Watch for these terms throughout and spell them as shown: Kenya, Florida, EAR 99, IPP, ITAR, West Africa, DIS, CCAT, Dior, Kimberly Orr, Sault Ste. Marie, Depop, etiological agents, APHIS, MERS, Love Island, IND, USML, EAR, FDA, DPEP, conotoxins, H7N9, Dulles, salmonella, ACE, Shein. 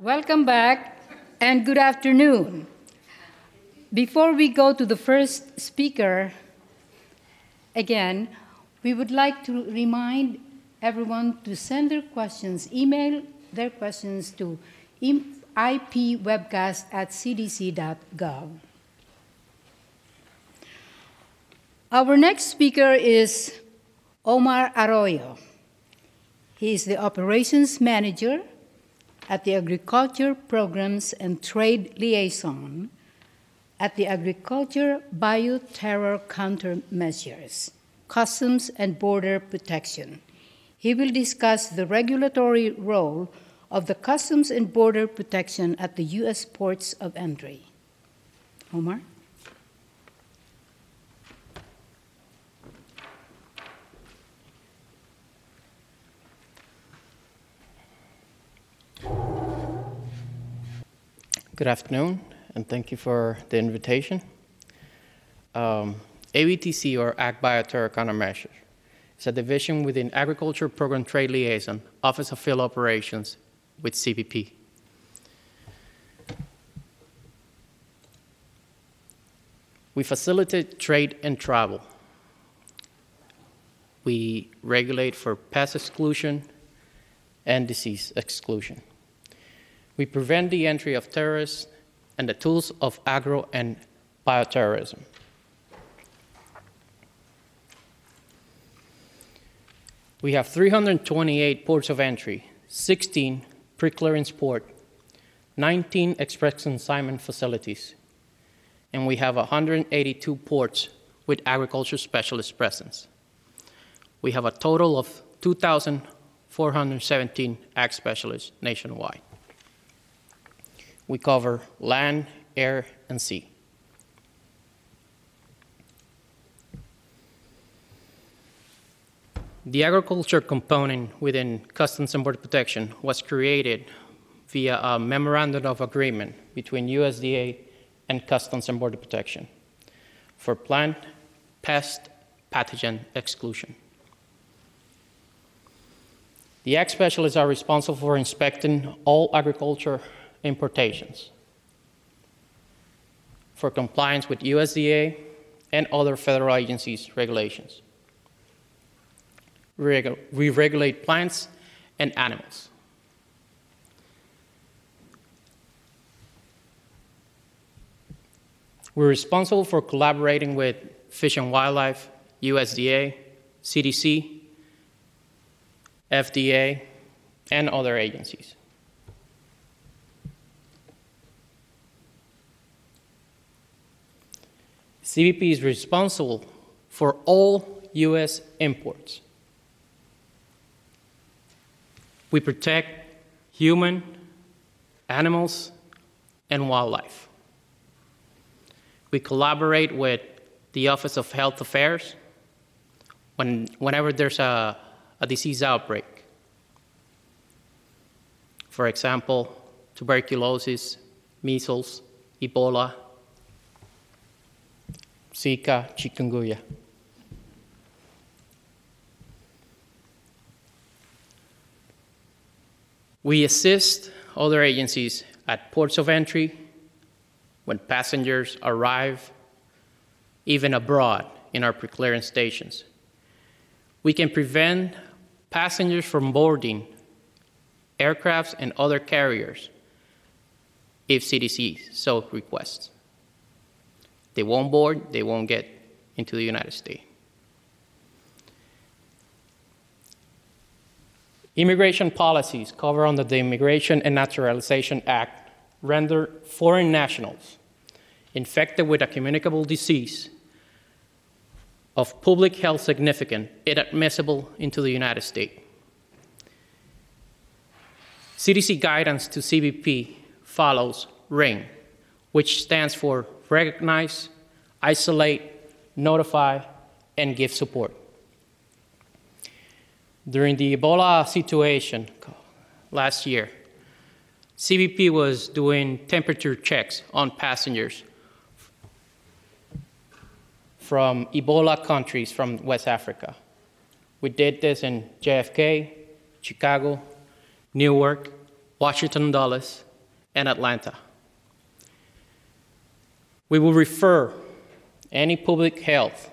Welcome back, and good afternoon. Before we go to the first speaker, again, we would like to remind everyone to send their questions, email their questions to ipwebcast@cdc.gov. Our next speaker is Omar Arroyo. He is the Operations Manager at the Agriculture Programs and Trade Liaison at the Agriculture Bioterror Countermeasures, Customs and Border Protection. He will discuss the regulatory role of the Customs and Border Protection at the U.S. ports of entry. Omar? Good afternoon, and thank you for the invitation. ABTC, or Ag Bioterror Countermeasures, is a division within Agriculture Program Trade Liaison, Office of Field Operations with CBP. We facilitate trade and travel. We regulate for pest exclusion and disease exclusion. We prevent the entry of terrorists and the tools of agro and bioterrorism. We have 328 ports of entry, 16 pre-clearance ports, 19 express consignment facilities, and we have 182 ports with agriculture specialist presence. We have a total of 2,417 ag specialists nationwide. We cover land, air, and sea. The agriculture component within Customs and Border Protection was created via a memorandum of agreement between USDA and Customs and Border Protection for plant, pest, pathogen exclusion. The ag specialists are responsible for inspecting all agriculture importations for compliance with USDA and other federal agencies' regulations. We regulate plants and animals. We're responsible for collaborating with Fish and Wildlife, USDA, CDC, FDA, and other agencies. CBP is responsible for all U.S. imports. We protect human, animals, and wildlife. We collaborate with the Office of Health Affairs whenever there's a disease outbreak. For example, tuberculosis, measles, Ebola, Zika, chikungunya. We assist other agencies at ports of entry, when passengers arrive, even abroad in our pre-clearance stations. We can prevent passengers from boarding aircrafts and other carriers if CDC so requests. They won't board, they won't get into the United States. Immigration policies covered under the Immigration and Naturalization Act render foreign nationals infected with a communicable disease of public health significance inadmissible into the United States. CDC guidance to CBP follows RING, which stands for Recognize, Isolate, Notify, and Give Support. During the Ebola situation last year, CBP was doing temperature checks on passengers from Ebola countries from West Africa. We did this in JFK, Chicago, Newark, Washington Dulles, and Atlanta. We will refer any public health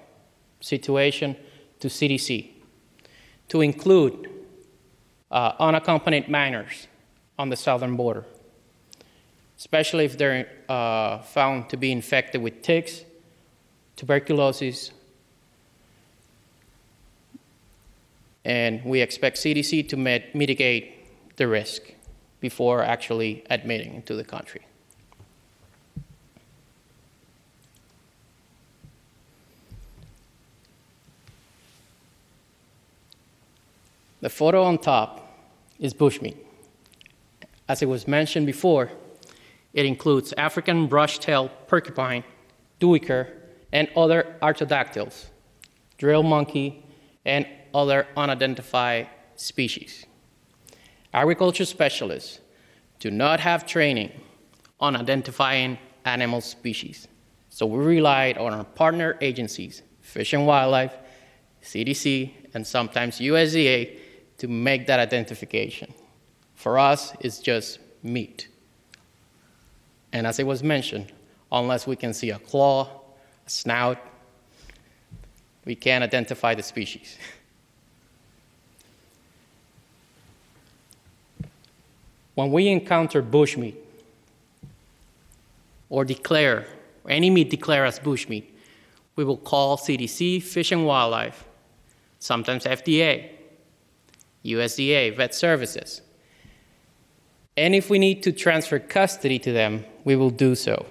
situation to CDC to include unaccompanied minors on the southern border, especially if they're found to be infected with ticks, tuberculosis, and we expect CDC to mitigate the risk before actually admitting into the country. The photo on top is bushmeat. As it was mentioned before, it includes African brush-tailed porcupine, duiker, and other artrodactyls, drill monkey, and other unidentified species. Agriculture specialists do not have training on identifying animal species, so we relied on our partner agencies, Fish and Wildlife, CDC, and sometimes USDA to make that identification. For us, it's just meat. And as it was mentioned, unless we can see a claw, a snout, we can't identify the species. When we encounter bushmeat or declare, or any meat declared as bushmeat, we will call CDC, Fish and Wildlife, sometimes FDA, USDA, Vet Services. And if we need to transfer custody to them, we will do so.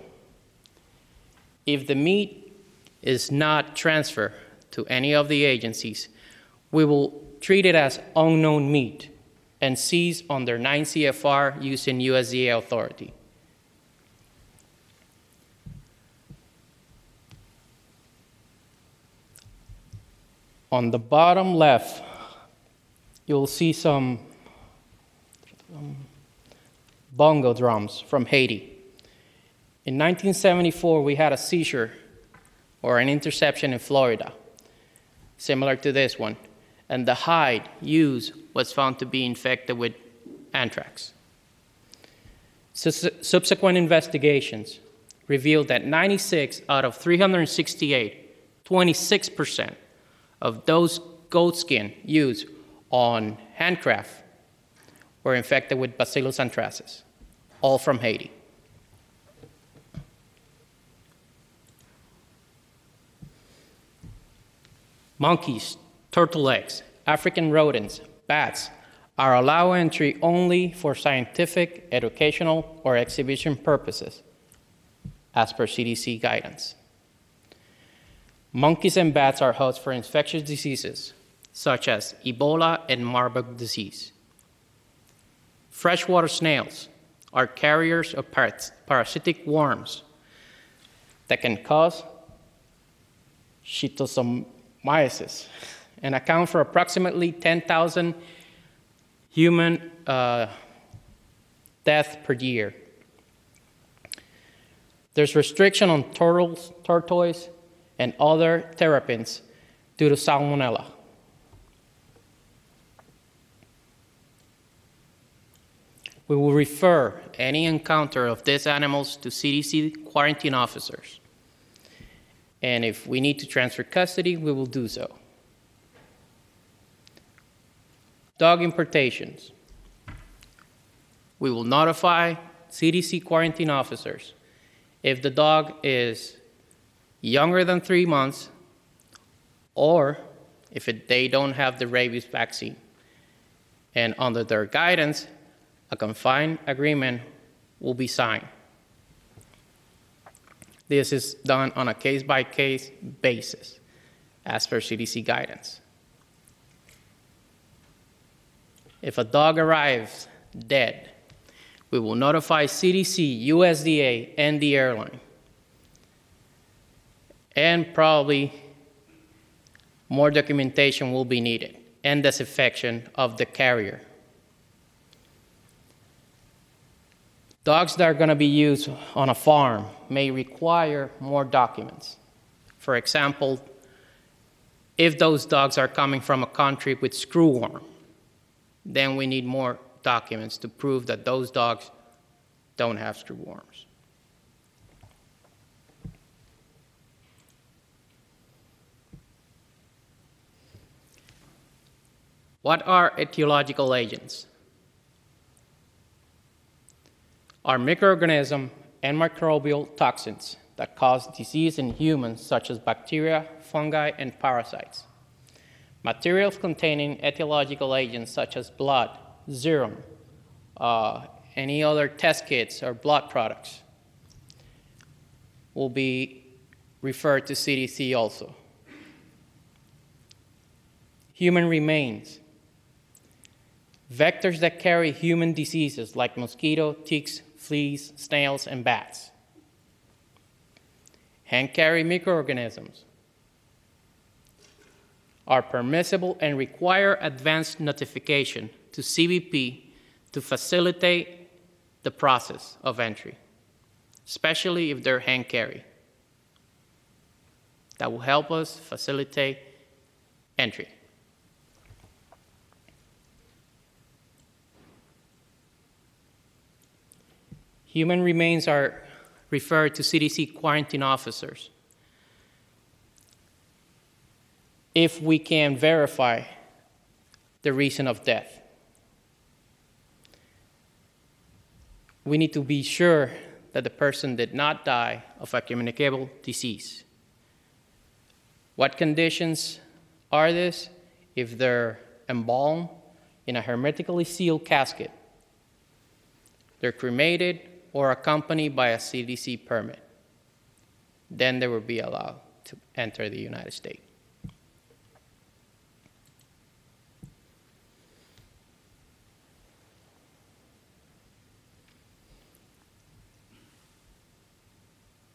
If the meat is not transferred to any of the agencies, we will treat it as unknown meat and seize under 9 CFR using USDA authority. On the bottom left, you'll see some bongo drums from Haiti. In 1974, we had a seizure or an interception in Florida, similar to this one, and the hide used was found to be infected with anthrax. Subsequent investigations revealed that 96 out of 368, 26% of those goatskin used on handcraft were infected with Bacillus anthracis, all from Haiti. Monkeys, turtle eggs, African rodents, bats are allowed entry only for scientific, educational, or exhibition purposes, as per CDC guidance. Monkeys and bats are hosts for infectious diseases, such as Ebola and Marburg disease. Freshwater snails are carriers of parasitic worms that can cause schistosomiasis and account for approximately 10,000 human deaths per year. There's restriction on turtles, tortoise, and other terrapins due to salmonella. We will refer any encounter of these animals to CDC quarantine officers. And if we need to transfer custody, we will do so. Dog importations. We will notify CDC quarantine officers if the dog is younger than 3 months or if they don't have the rabies vaccine. And under their guidance, a confined agreement will be signed. This is done on a case-by-case basis, as per CDC guidance. If a dog arrives dead, we will notify CDC, USDA, and the airline, and probably more documentation will be needed, and disinfection of the carrier. Dogs that are going to be used on a farm may require more documents. For example, if those dogs are coming from a country with screwworm, then we need more documents to prove that those dogs don't have screwworms. What are etiological agents? Are microorganisms and microbial toxins that cause disease in humans, such as bacteria, fungi, and parasites. Materials containing etiological agents, such as blood, serum, any other test kits or blood products, will be referred to CDC also. Human remains. Vectors that carry human diseases like mosquito, ticks, fleas, snails, and bats. Hand-carry microorganisms are permissible and require advanced notification to CBP to facilitate the process of entry, especially if they're hand-carry. That will help us facilitate entry. Human remains are referred to CDC quarantine officers if we can verify the reason of death. We need to be sure that the person did not die of a communicable disease. What conditions are this? If they're embalmed in a hermetically sealed casket, they're cremated, or accompanied by a CDC permit, then they will be allowed to enter the United States.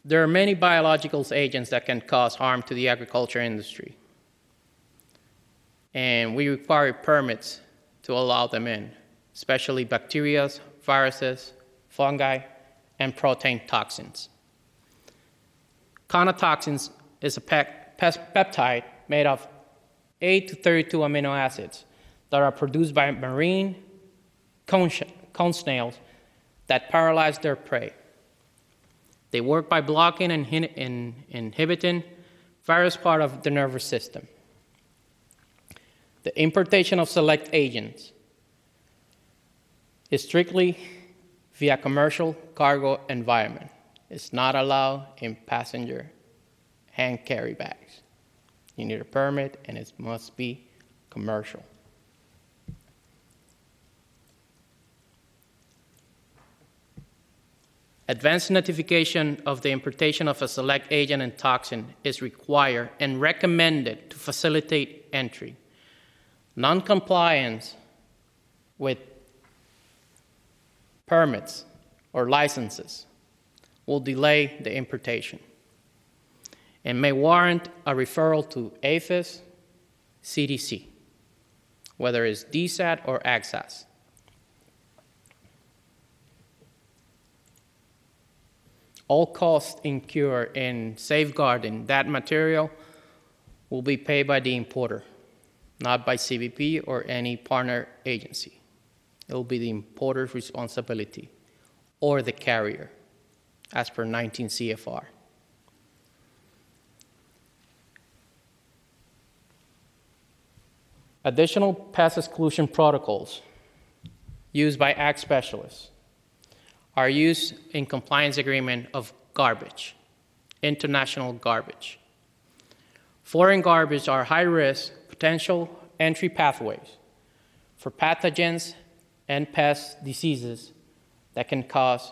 There are many biological agents that can cause harm to the agriculture industry, and we require permits to allow them in, especially bacteria, viruses, fungi, and protein toxins. Conotoxins is a peptide made of 8 to 32 amino acids that are produced by marine cone snails that paralyze their prey. They work by blocking and inhibiting various parts of the nervous system. The importation of select agents is strictly via commercial cargo environment. It's not allowed in passenger hand carry bags. You need a permit, and it must be commercial. Advanced notification of the importation of a select agent and toxin is required and recommended to facilitate entry. Non-compliance with permits or licenses will delay the importation and may warrant a referral to APHIS, CDC, whether it's DSAT or ACE. All costs incurred in safeguarding that material will be paid by the importer, not by CBP or any partner agency. It will be the importer's responsibility or the carrier, as per 19 CFR. Additional pest exclusion protocols used by ag specialists are used in compliance agreement of garbage, international garbage. Foreign garbage are high-risk potential entry pathways for pathogens and pest diseases that can cause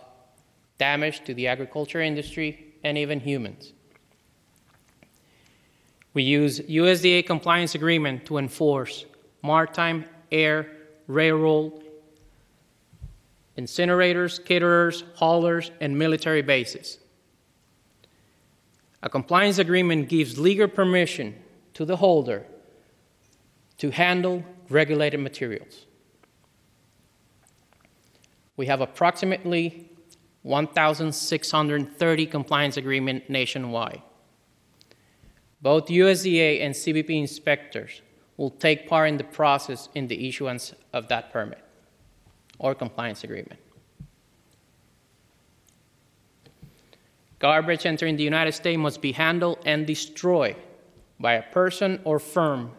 damage to the agriculture industry and even humans. We use USDA compliance agreement to enforce maritime, air, railroad, incinerators, caterers, haulers, and military bases. A compliance agreement gives legal permission to the holder to handle regulated materials. We have approximately 1,630 compliance agreements nationwide. Both USDA and CBP inspectors will take part in the process in the issuance of that permit or compliance agreement. Garbage entering the United States must be handled and destroyed by a person or firm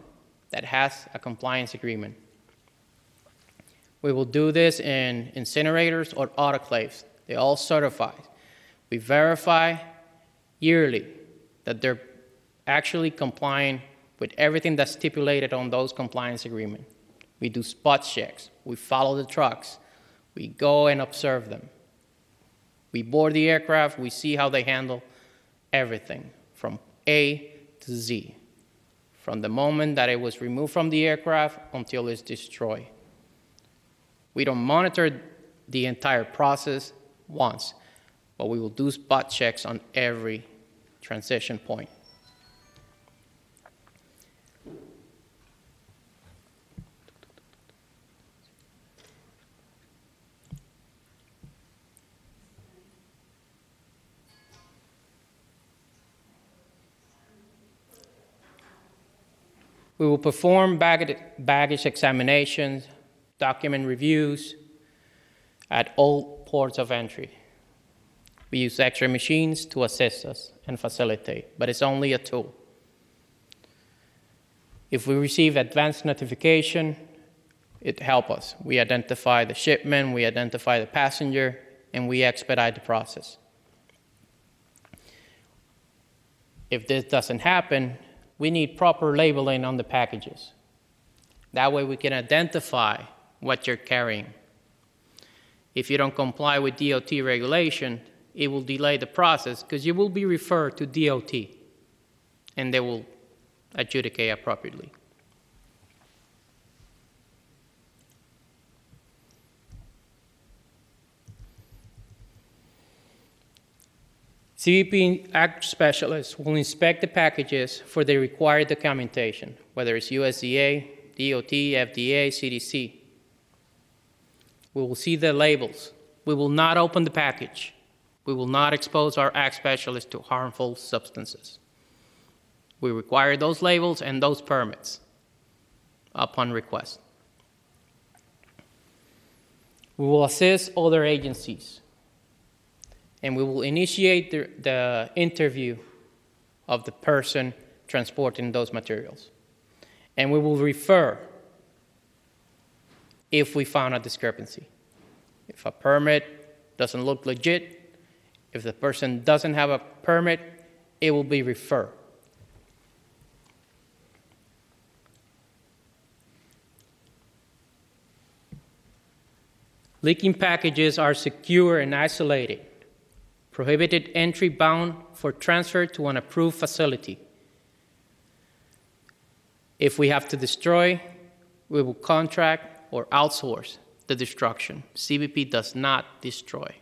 that has a compliance agreement. We will do this in incinerators or autoclaves. They all certify. We verify yearly that they're actually complying with everything that's stipulated on those compliance agreements. We do spot checks. We follow the trucks. We go and observe them. We board the aircraft. We see how they handle everything from A to Z, from the moment that it was removed from the aircraft until it's destroyed. We don't monitor the entire process once, but we will do spot checks on every transition point. We will perform baggage examinations, document reviews at all ports of entry. We use X-ray machines to assist us and facilitate, but it's only a tool. If we receive advanced notification, it helps us. We identify the shipment, we identify the passenger, and we expedite the process. If this doesn't happen, we need proper labeling on the packages. That way we can identify what you're carrying. If you don't comply with DOT regulation, it will delay the process because you will be referred to DOT and they will adjudicate appropriately. CBP Act specialists will inspect the packages for the required documentation, whether it's USDA, DOT, FDA, CDC. We will see the labels. We will not open the package. We will not expose our Act specialists to harmful substances. We require those labels and those permits upon request. We will assist other agencies, and we will initiate the interview of the person transporting those materials. And we will refer if we found a discrepancy. If a permit doesn't look legit, if the person doesn't have a permit, it will be referred. Leaking packages are secure and isolated. Prohibited entry bound for transfer to an approved facility. If we have to destroy, we will contract or outsource the destruction. CBP does not destroy.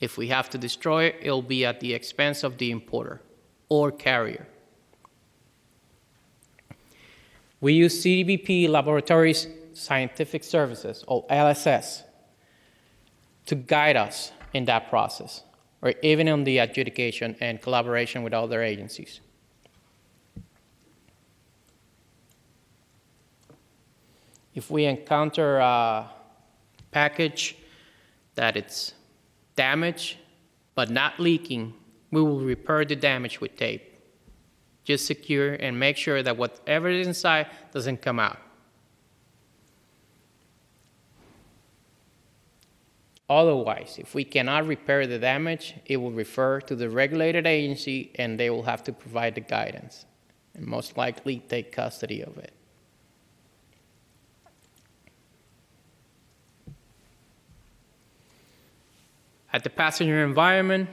If we have to destroy, it will be at the expense of the importer or carrier. We use CBP Laboratories Scientific Services, or LSS, to guide us in that process, or even on the adjudication and collaboration with other agencies. If we encounter a package that it's damaged but not leaking, we will repair the damage with tape. Just secure and make sure that whatever is inside doesn't come out. Otherwise, if we cannot repair the damage, it will refer to the regulated agency and they will have to provide the guidance and most likely take custody of it. At the passenger environment,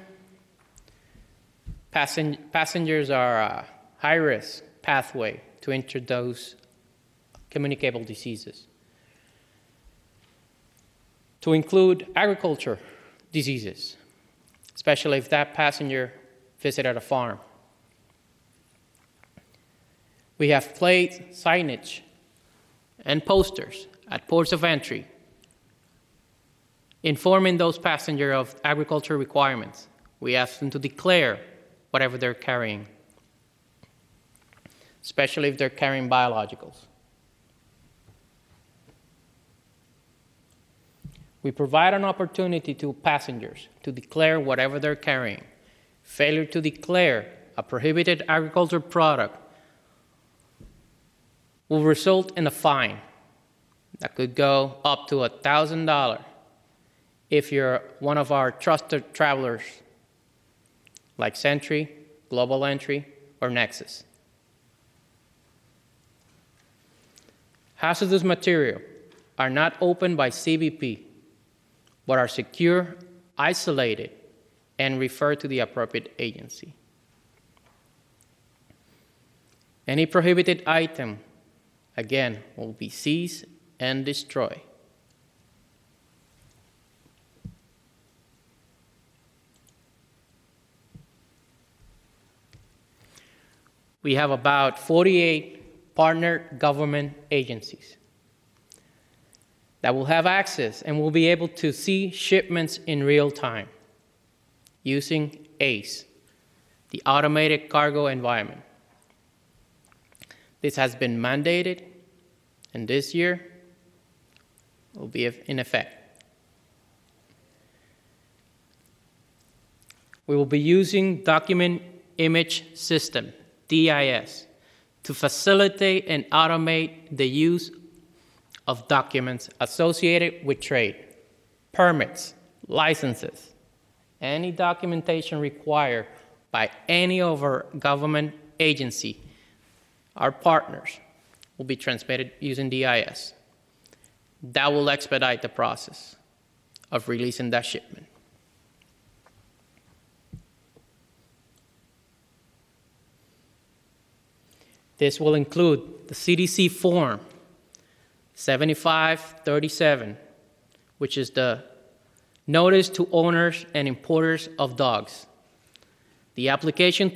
passengers are a high-risk pathway to introduce communicable diseases, to include agriculture diseases, especially if that passenger visited a farm. We have placed signage and posters at ports of entry informing those passengers of agriculture requirements. We ask them to declare whatever they're carrying, especially if they're carrying biologicals. We provide an opportunity to passengers to declare whatever they're carrying. Failure to declare a prohibited agricultural product will result in a fine that could go up to $1,000 if you're one of our trusted travelers like Sentry, Global Entry, or Nexus. Hazardous material are not opened by CBP, but are secure, isolated, and referred to the appropriate agency. Any prohibited item, again, will be seized and destroyed. We have about 48 partner government agencies that will have access and will be able to see shipments in real time using ACE, the Automated Cargo Environment. This has been mandated, and this year will be in effect. We will be using Document Image System, DIS, to facilitate and automate the use of documents associated with trade, permits, licenses, any documentation required by any of our government agency, our partners, will be transmitted using DIS. That will expedite the process of releasing that shipment. This will include the CDC form 7537, which is the notice to owners and importers of dogs, the application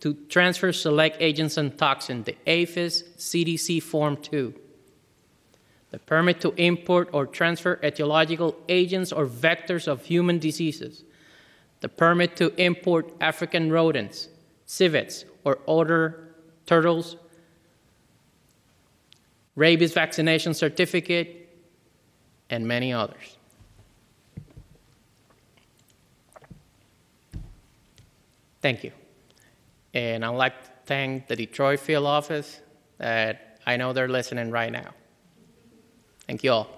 to transfer select agents and toxin, the APHIS CDC form 2, the permit to import or transfer etiological agents or vectors of human diseases, the permit to import African rodents, civets, or other turtles, rabies vaccination certificate, and many others. Thank you. And I'd like to thank the Detroit Field Office that I know they're listening right now. Thank you all.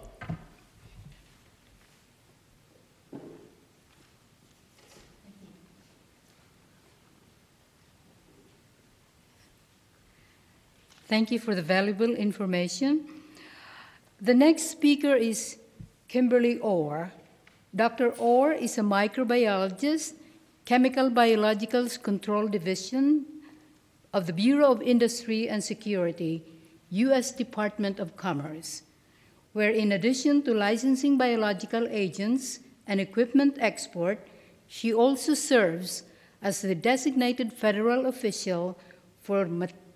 Thank you for the valuable information. The next speaker is Kimberly Orr. Dr. Orr is a microbiologist, Chemical Biologicals Control Division of the Bureau of Industry and Security, U.S. Department of Commerce, where in addition to licensing biological agents and equipment export, she also serves as the designated federal official for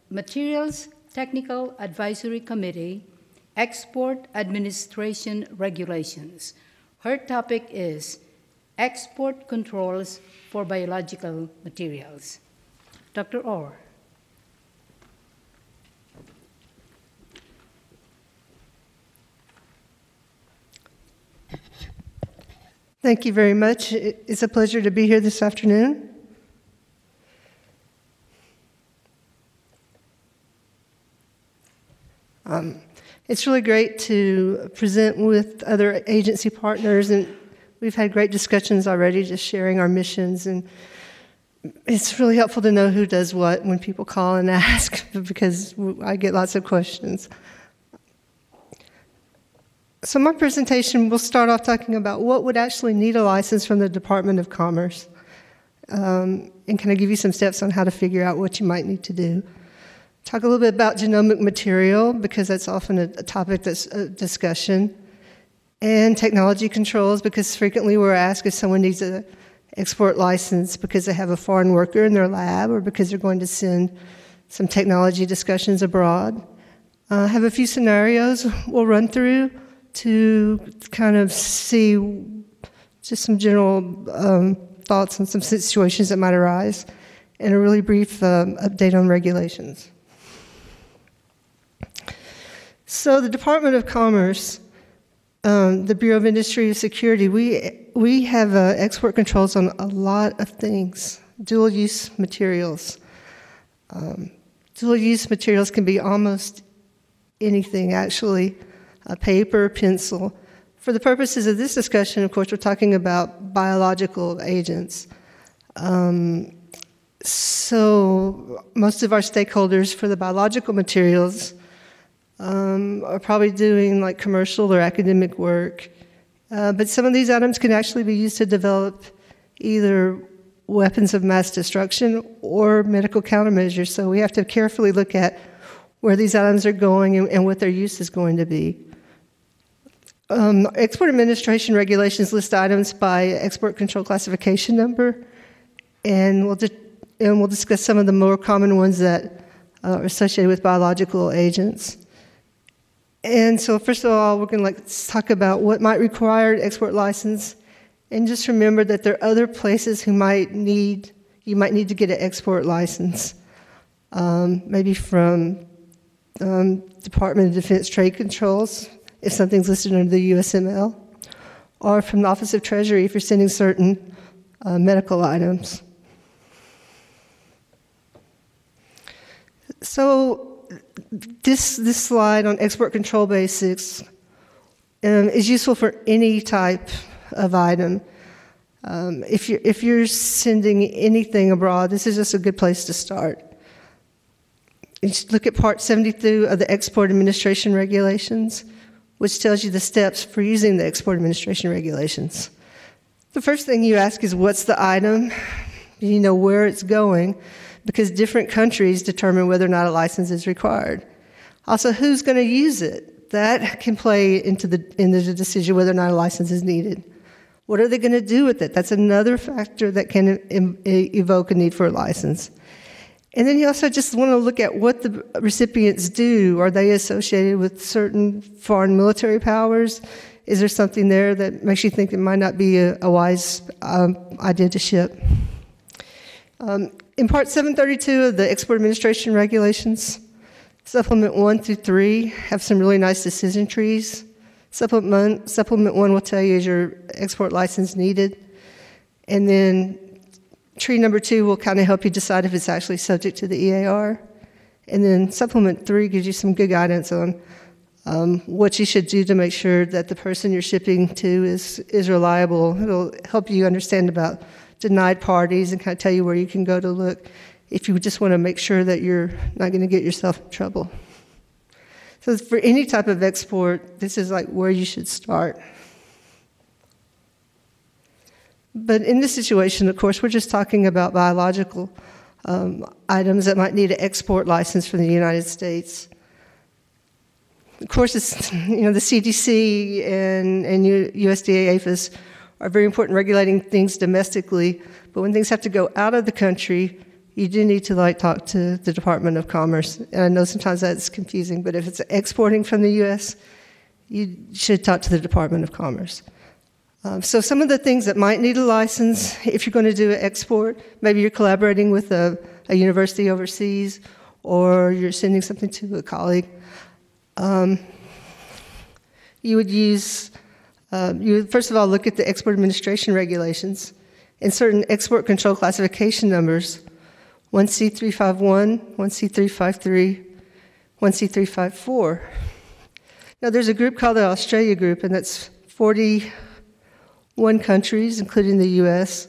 Materials Technical Advisory Committee, Export Administration Regulations. Her topic is Export Controls for Biological Materials. Dr. Orr. Thank you very much. It's a pleasure to be here this afternoon. It's really great to present with other agency partners, and we've had great discussions already just sharing our missions, and it's really helpful to know who does what when people call and ask, because I get lots of questions. So my presentation will start off talking about what would actually need a license from the Department of Commerce, and kind of give you some steps on how to figure out what you might need to do. Talk a little bit about genomic material, because that's often a topic that's a discussion. And technology controls, because frequently we're asked if someone needs an export license because they have a foreign worker in their lab or because they're going to send some technology discussions abroad. I have a few scenarios we'll run through to kind of see just some general thoughts on some situations that might arise, and a really brief update on regulations. So the Department of Commerce the Bureau of Industry Security, we have export controls on a lot of things. Dual-use materials. Dual-use materials can be almost anything, actually. A paper, pencil. For the purposes of this discussion, of course, we're talking about biological agents. So most of our stakeholders for the biological materials are probably doing like commercial or academic work. But some of these items can actually be used to develop either weapons of mass destruction or medical countermeasures. So we have to carefully look at where these items are going and what their use is going to be. Export administration regulations list items by export control classification number, and we'll discuss some of the more common ones that are associated with biological agents. And so first of all, we're gonna talk about what might require an export license, and just remember that there are other places who might need to get an export license, maybe from Department of Defense Trade Controls, if something's listed under the USML, or from the Office of Treasury if you're sending certain medical items. So this slide on export control basics is useful for any type of item. If you're sending anything abroad, this is just a good place to start. Just look at Part 72 of the Export Administration Regulations, which tells you the steps for using the Export Administration Regulations. The first thing you ask is, what's the item? Do you know where it's going? Because different countries determine whether or not a license is required. Also, who's going to use it? That can play into the decision whether or not a license is needed. What are they going to do with it? That's another factor that can evoke a need for a license. And then you also just want to look at what the recipients do. Are they associated with certain foreign military powers? Is there something there that makes you think it might not be a wise idea to ship? In Part 732 of the Export Administration Regulations, Supplement 1 through 3 have some really nice decision trees. Supplement 1 will tell you, is your export license needed? And then Tree number 2 will kind of help you decide if it's actually subject to the EAR. And then Supplement 3 gives you some good guidance on what you should do to make sure that the person you're shipping to is reliable. It'll help you understand about denied parties and kind of tell you where you can go to look if you just want to make sure that you're not going to get yourself in trouble. So for any type of export, this is like where you should start. But in this situation, of course, we're just talking about biological items that might need an export license from the United States. Of course, it's, you know, the CDC and USDA APHIS are very important regulating things domestically, but when things have to go out of the country, you do need to talk to the Department of Commerce. And I know sometimes that's confusing, but if it's exporting from the U.S., you should talk to the Department of Commerce. So some of the things that might need a license if you're going to do an export, maybe you're collaborating with a university overseas, or you're sending something to a colleague. You would use, you would first of all look at the Export Administration Regulations and certain export control classification numbers, 1C351, 1C353, 1C354. Now there's a group called the Australia Group, and that's 41 countries, including the U.S.,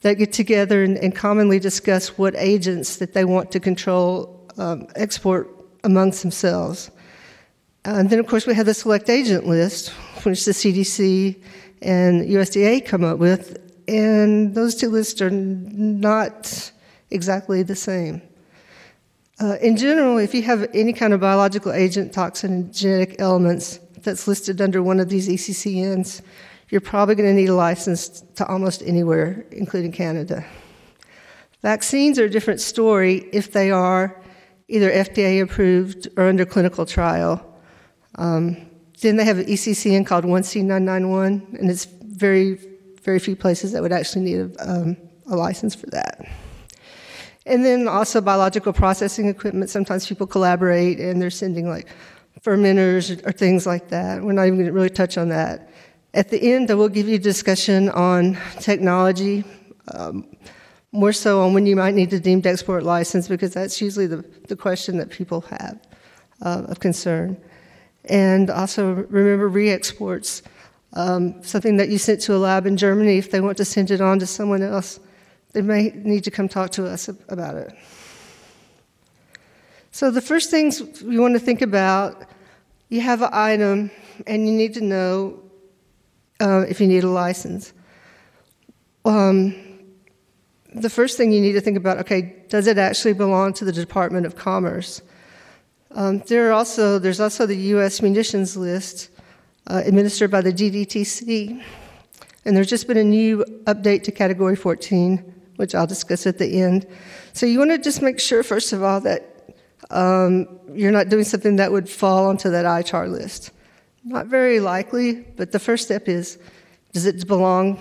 that get together and commonly discuss what agents that they want to control export amongst themselves. And then, of course, we have the select agent list, which the CDC and USDA come up with, and those two lists are not exactly the same. In general, if you have any kind of biological agent, toxin, and genetic elements that's listed under one of these ECCNs, you're probably going to need a license to almost anywhere, including Canada. Vaccines are a different story if they are either FDA approved or under clinical trial. Then they have an ECCN called 1C991, and it's very, very few places that would actually need a license for that. And then also biological processing equipment. Sometimes people collaborate and they're sending fermenters or things like that. We're not even going to really touch on that. At the end, I will give you a discussion on technology, more so on when you might need a deemed export license, because that's usually the question that people have of concern. And also remember re-exports, something that you sent to a lab in Germany, if they want to send it on to someone else, they may need to come talk to us about it. So the first things we want to think about, you have an item and you need to know if you need a license. The first thing you need to think about, okay, does it actually belong to the Department of Commerce? There's also the U.S. munitions list administered by the DDTC, and there's just been a new update to Category 14, which I'll discuss at the end. So you want to just make sure, first of all, that you're not doing something that would fall onto that ITAR list. Not very likely, but the first step is, does it belong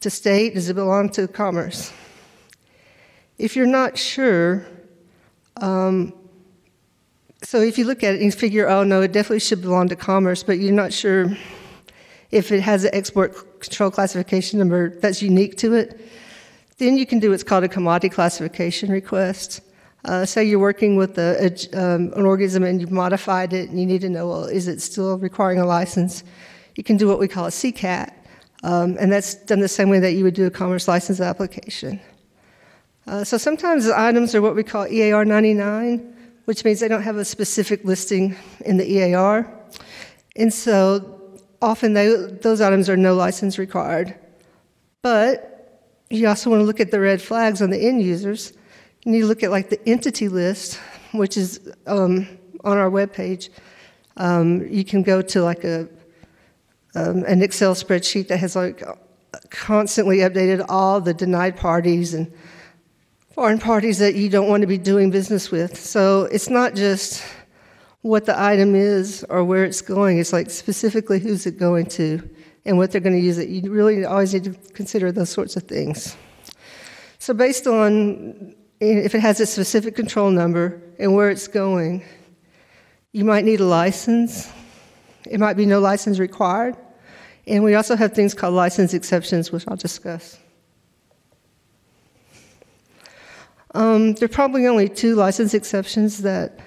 to state? Does it belong to commerce? If you're not sure, so if you look at it and figure, oh no, it definitely should belong to commerce, but you're not sure if it has an export control classification number that's unique to it, then you can do what's called a commodity classification request. Say you're working with an organism and you've modified it and you need to know, well, is it still requiring a license? You can do what we call a CCAT, and that's done the same way that you would do a commerce license application. So sometimes the items are what we call EAR 99, which means they don't have a specific listing in the EAR. And so often those items are no license required. But you also want to look at the red flags on the end users. You need to look at like the entity list, which is on our webpage. You can go to like an Excel spreadsheet that has like constantly updated all the denied parties and foreign parties that you don't want to be doing business with. So it's not just what the item is or where it's going. It's like specifically who's it going to and what they're going to use it. You really always need to consider those sorts of things. So based on if it has a specific control number and where it's going, you might need a license. It might be no license required. And we also have things called license exceptions, which I'll discuss. There are probably only 2 license exceptions that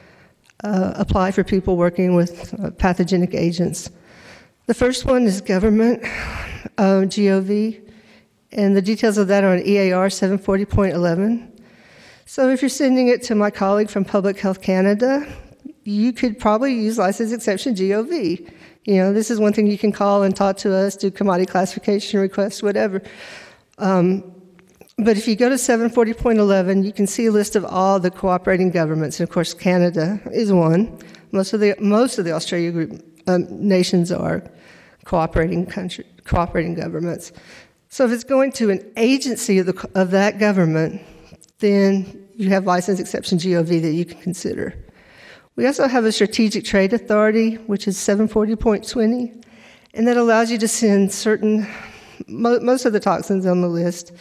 apply for people working with pathogenic agents. The first one is government, GOV, and the details of that are on EAR 740.11. So if you're sending it to my colleague from Public Health Canada, you could probably use license exception GOV. You know, this is one thing you can call and talk to us, do commodity classification requests, whatever. But if you go to 740.11, you can see a list of all the cooperating governments. And of course, Canada is one. Most of the Australia Group nations are cooperating governments. So if it's going to an agency of that government, then you have license exception GOV that you can consider. We also have a strategic trade authority, which is 740.20, and that allows you to send certain, most of the toxins on the list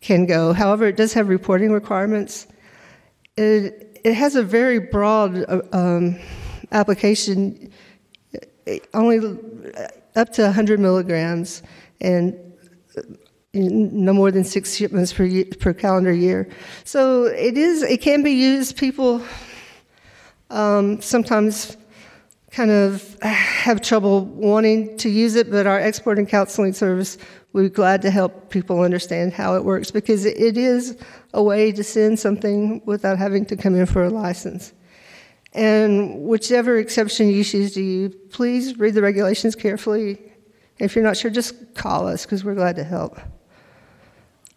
can go. However, it does have reporting requirements. It has a very broad application, only up to 100 milligrams, and no more than 6 shipments per calendar year. So it can be used. People sometimes kind of have trouble wanting to use it, but our export and counseling service, we're glad to help people understand how it works, because it is a way to send something without having to come in for a license. And whichever exception you choose to use, please read the regulations carefully. If you're not sure, just call us, because we're glad to help.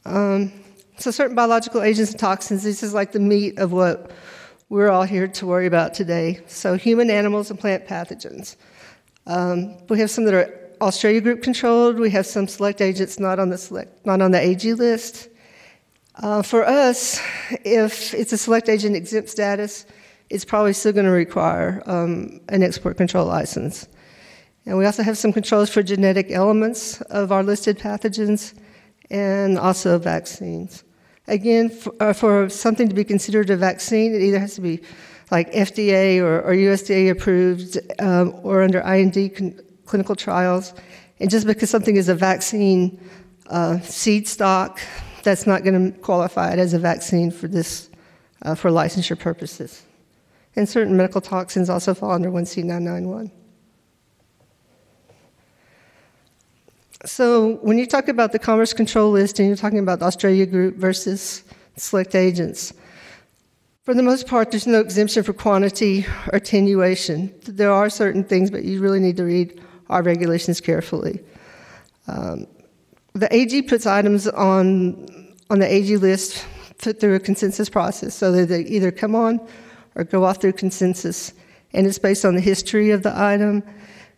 So certain biological agents and toxins, this is like the meat of what we're all here to worry about today. So human, animals, and plant pathogens. We have some that are Australia Group controlled. We have some select agents not on the AG list. For us, if it's a select agent exempt status, it's probably still going to require an export control license. And we also have some controls for genetic elements of our listed pathogens and also vaccines. Again, for something to be considered a vaccine, it either has to be like FDA or USDA approved or under IND clinical trials. And just because something is a vaccine seed stock, that's not going to qualify it as a vaccine for this, for licensure purposes. And certain medical toxins also fall under 1C991. So when you talk about the Commerce Control List and you're talking about the Australia Group versus select agents, for the most part, there's no exemption for quantity or attenuation. There are certain things, but you really need to read our regulations carefully. The AG puts items on the AG list, put through a consensus process, so that they either come on or go off through consensus, and it's based on the history of the item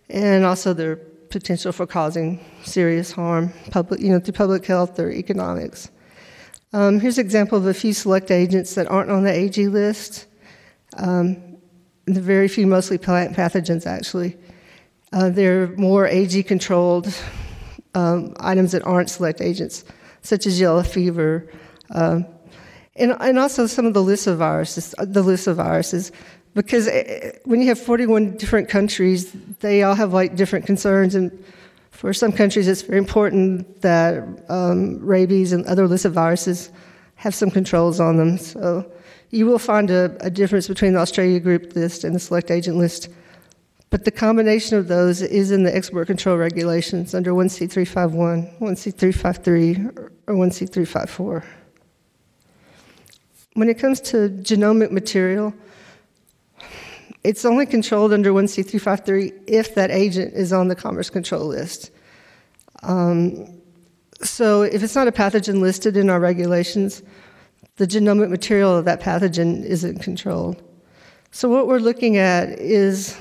and also their potential for causing serious harm, to public health or economics. Here's an example of a few select agents that aren't on the AG list. The very few, mostly plant pathogens, actually. They're more AG-controlled items that aren't select agents, such as yellow fever, and also some of the list of viruses. Because when you have 41 different countries, they all have like different concerns, and for some countries it's very important that rabies and other lists of viruses have some controls on them. So you will find a difference between the Australia Group list and the select agent list, but the combination of those is in the export control regulations under 1C351, 1C353, or 1C354. When it comes to genomic material, it's only controlled under 1C353 if that agent is on the Commerce Control List. So if it's not a pathogen listed in our regulations, the genomic material of that pathogen isn't controlled. So what we're looking at is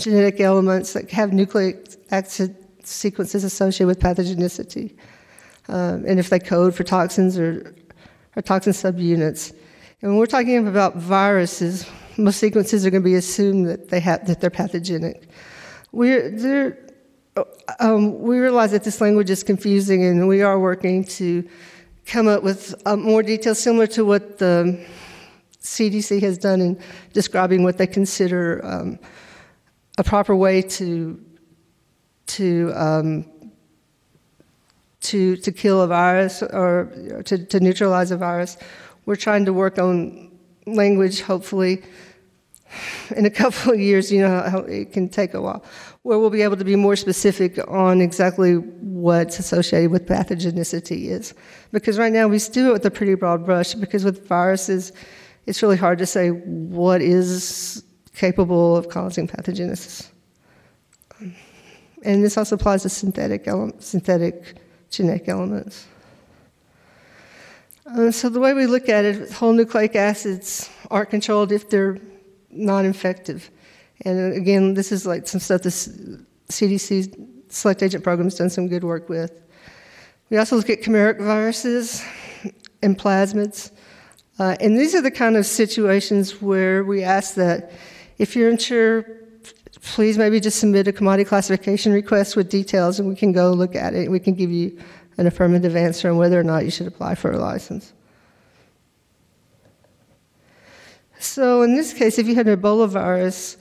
genetic elements that have nucleic acid sequences associated with pathogenicity, and if they code for toxins or toxin subunits. And when we're talking about viruses, most sequences are going to be assumed that they're pathogenic. We realize that this language is confusing, and we are working to come up with more details similar to what the CDC has done in describing what they consider a proper way to kill a virus or to neutralize a virus. We're trying to work on language, hopefully, in a couple of years, it can take a while, where we'll be able to be more specific on exactly what's associated with pathogenicity is. Because right now we do it with a pretty broad brush, because with viruses, it's really hard to say what is capable of causing pathogenesis. And this also applies to synthetic genetic elements. So the way we look at it, whole nucleic acids aren't controlled if they're non-infective. And again, this is like some stuff the CDC Select Agent Program's done some good work with. We also look at chimeric viruses and plasmids. And these are the kind of situations where we ask that if you're unsure, please maybe just submit a commodity classification request with details, and we can go look at it, and we can give you an affirmative answer on whether or not you should apply for a license. So in this case, if you had an Ebola virus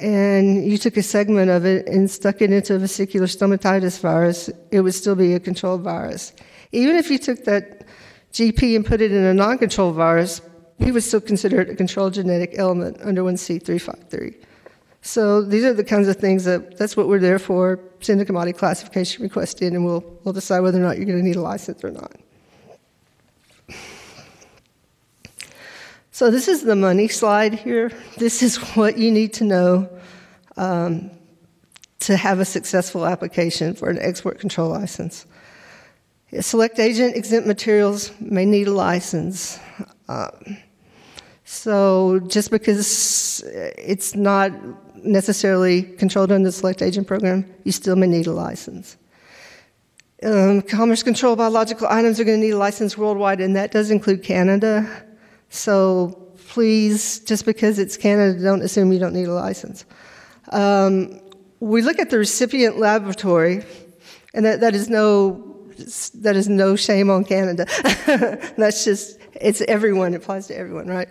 and you took a segment of it and stuck it into a vesicular stomatitis virus, it would still be a controlled virus. Even if you took that GP and put it in a non-controlled virus, we would still consider it a controlled genetic element under 1C353. So these are the kinds of things that's what we're there for. Send a commodity classification request in, and we'll decide whether or not you're going to need a license or not. So this is the money slide here. This is what you need to know to have a successful application for an export control license. Select agent exempt materials may need a license. So just because it's not necessarily controlled under the Select Agent Program, you still may need a license. Commerce control biological items are going to need a license worldwide, and that does include Canada. So please, just because it's Canada, don't assume you don't need a license. We look at the recipient laboratory, and that is no shame on Canada. It's everyone, it applies to everyone, right?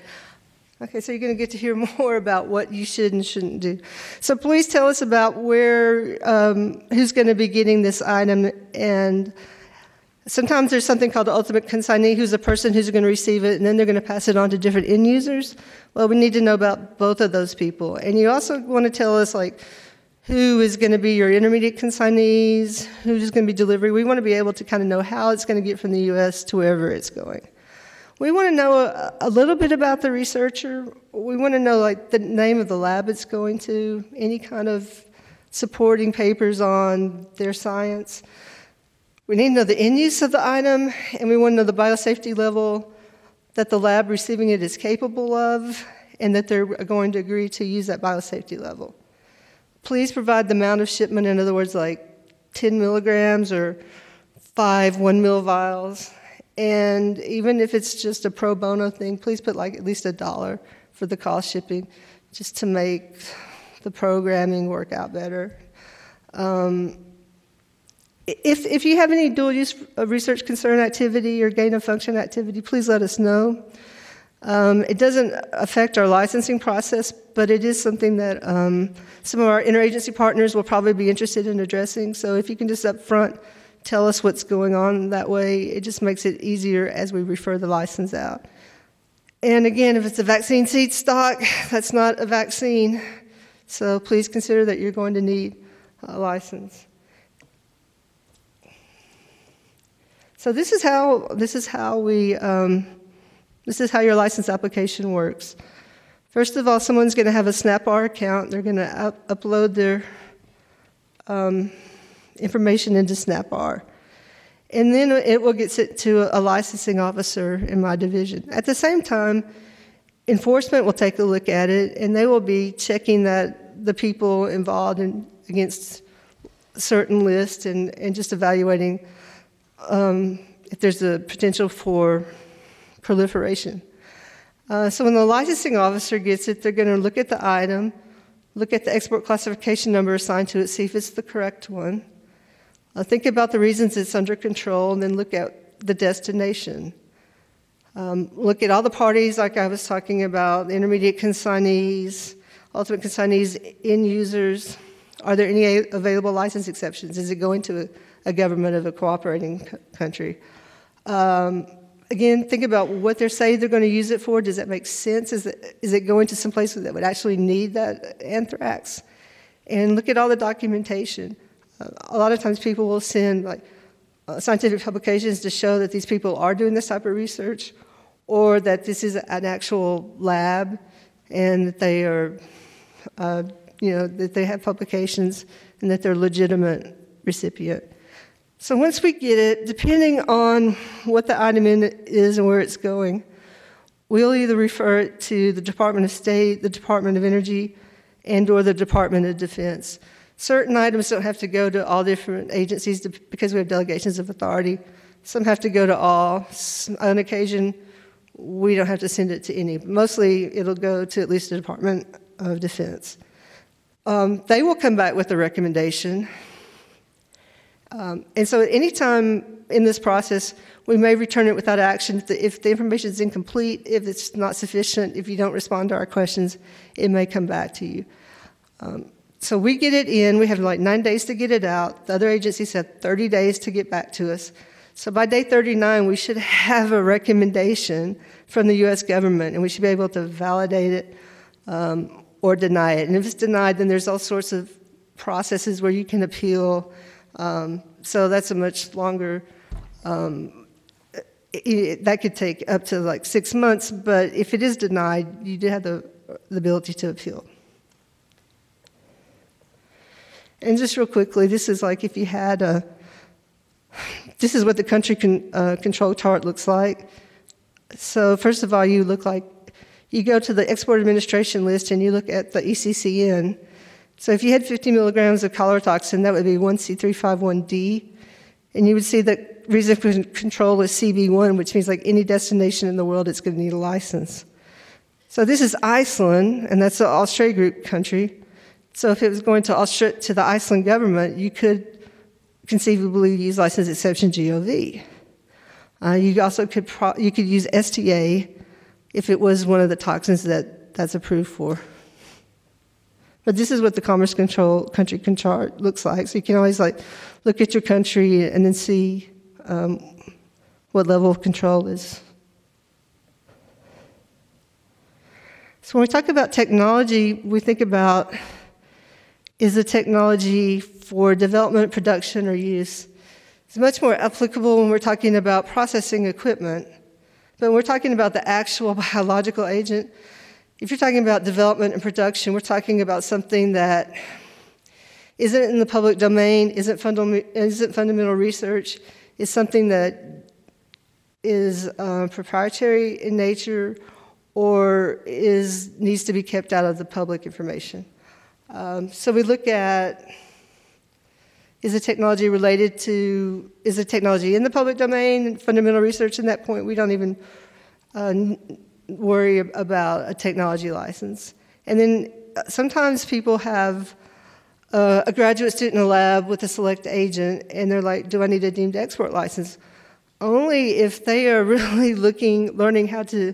Okay, so you're going to get to hear more about what you should and shouldn't do. So please tell us about where, who's going to be getting this item, and sometimes there's something called the ultimate consignee, who's the person who's going to receive it, and then they're going to pass it on to different end users. Well, we need to know about both of those people. And you also want to tell us, like, who is going to be your intermediate consignees, who's going to be delivery. We want to be able to kind of know how it's going to get from the U.S. to wherever it's going. We want to know a little bit about the researcher. We want to know, like, the name of the lab it's going to, any kind of supporting papers on their science. We need to know the end use of the item, and we want to know the biosafety level that the lab receiving it is capable of, and that they're going to agree to use that biosafety level. Please provide the amount of shipment, in other words, like 10 milligrams or 5 1-mil vials. And even if it's just a pro bono thing, please put like at least $1 for the cost shipping, just to make the programming work out better. If you have any dual use research concern activity or gain of function activity, please let us know. It doesn't affect our licensing process, but it is something that some of our interagency partners will probably be interested in addressing. So if you can just up front tell us what's going on that way, it just makes it easier as we refer the license out. And again, if it's a vaccine seed stock, that's not a vaccine. So please consider that you're going to need a license. So this is how your license application works. First of all, someone's going to have a SNAP-R account. They're going to upload their information into SNAP-R. And then it will get sent to a licensing officer in my division. At the same time, enforcement will take a look at it, and they will be checking that the people involved against certain lists and just evaluating if there's a potential for proliferation. So when the licensing officer gets it, they're going to look at the item, look at the export classification number assigned to it, see if it's the correct one. Think about the reasons it's under control, and then look at the destination. Look at all the parties, like I was talking about, intermediate consignees, ultimate consignees, end users. Are there any available license exceptions? Is it going to a government of a cooperating country? Again, think about what they're saying they're going to use it for. Does that make sense? Is it going to some place that would actually need that anthrax? And look at all the documentation. A lot of times people will send, like, scientific publications to show that these people are doing this type of research, or that this is an actual lab, and that they are, you know, that they have publications and that they're a legitimate recipient. So once we get it, depending on what the item is and where it's going, we'll either refer it to the Department of State, the Department of Energy, and or the Department of Defense. Certain items don't have to go to all different agencies because we have delegations of authority. Some have to go to all. On occasion, we don't have to send it to any. Mostly, it'll go to at least the Department of Defense. They will come back with a recommendation. And so at any time in this process, we may return it without action. If the information is incomplete, if it's not sufficient, if you don't respond to our questions, it may come back to you. So we get it in. We have like 9 days to get it out. The other agencies have 30 days to get back to us. So by day 39, we should have a recommendation from the U.S. government, and we should be able to validate it or deny it. And if it's denied, then there's all sorts of processes where you can appeal. So that's a much longer, that could take up to like 6 months, but if it is denied, you do have the ability to appeal. And just real quickly, this is like if you had this is what the country control chart looks like. So first of all, you look like, you go to the Export Administration list and you look at the ECCN. So if you had 50 milligrams of colotoxin, that would be 1C351D. And you would see that reason for control is CB1, which means like any destination in the world, it's going to need a license. So this is Iceland, and that's an Australia Group country. So if it was going to the Iceland government, you could conceivably use license exception GOV. You also could use STA if it was one of the toxins that's approved for. But this is what the Commerce Control country chart looks like. So you can always like look at your country and then see what level of control is. So when we talk about technology, we think about, is the technology for development, production, or use? It's much more applicable when we're talking about processing equipment. But when we're talking about the actual biological agent, if you're talking about development and production, we're talking about something that isn't in the public domain, isn't fundamental research, is something that is proprietary in nature, or needs to be kept out of the public information. So we look at, is the technology related to, is the technology in the public domain, fundamental research? At that point, we don't even worry about a technology license. And then sometimes people have a graduate student in a lab with a select agent, and they're like, do I need a deemed export license? Only if they are really learning how to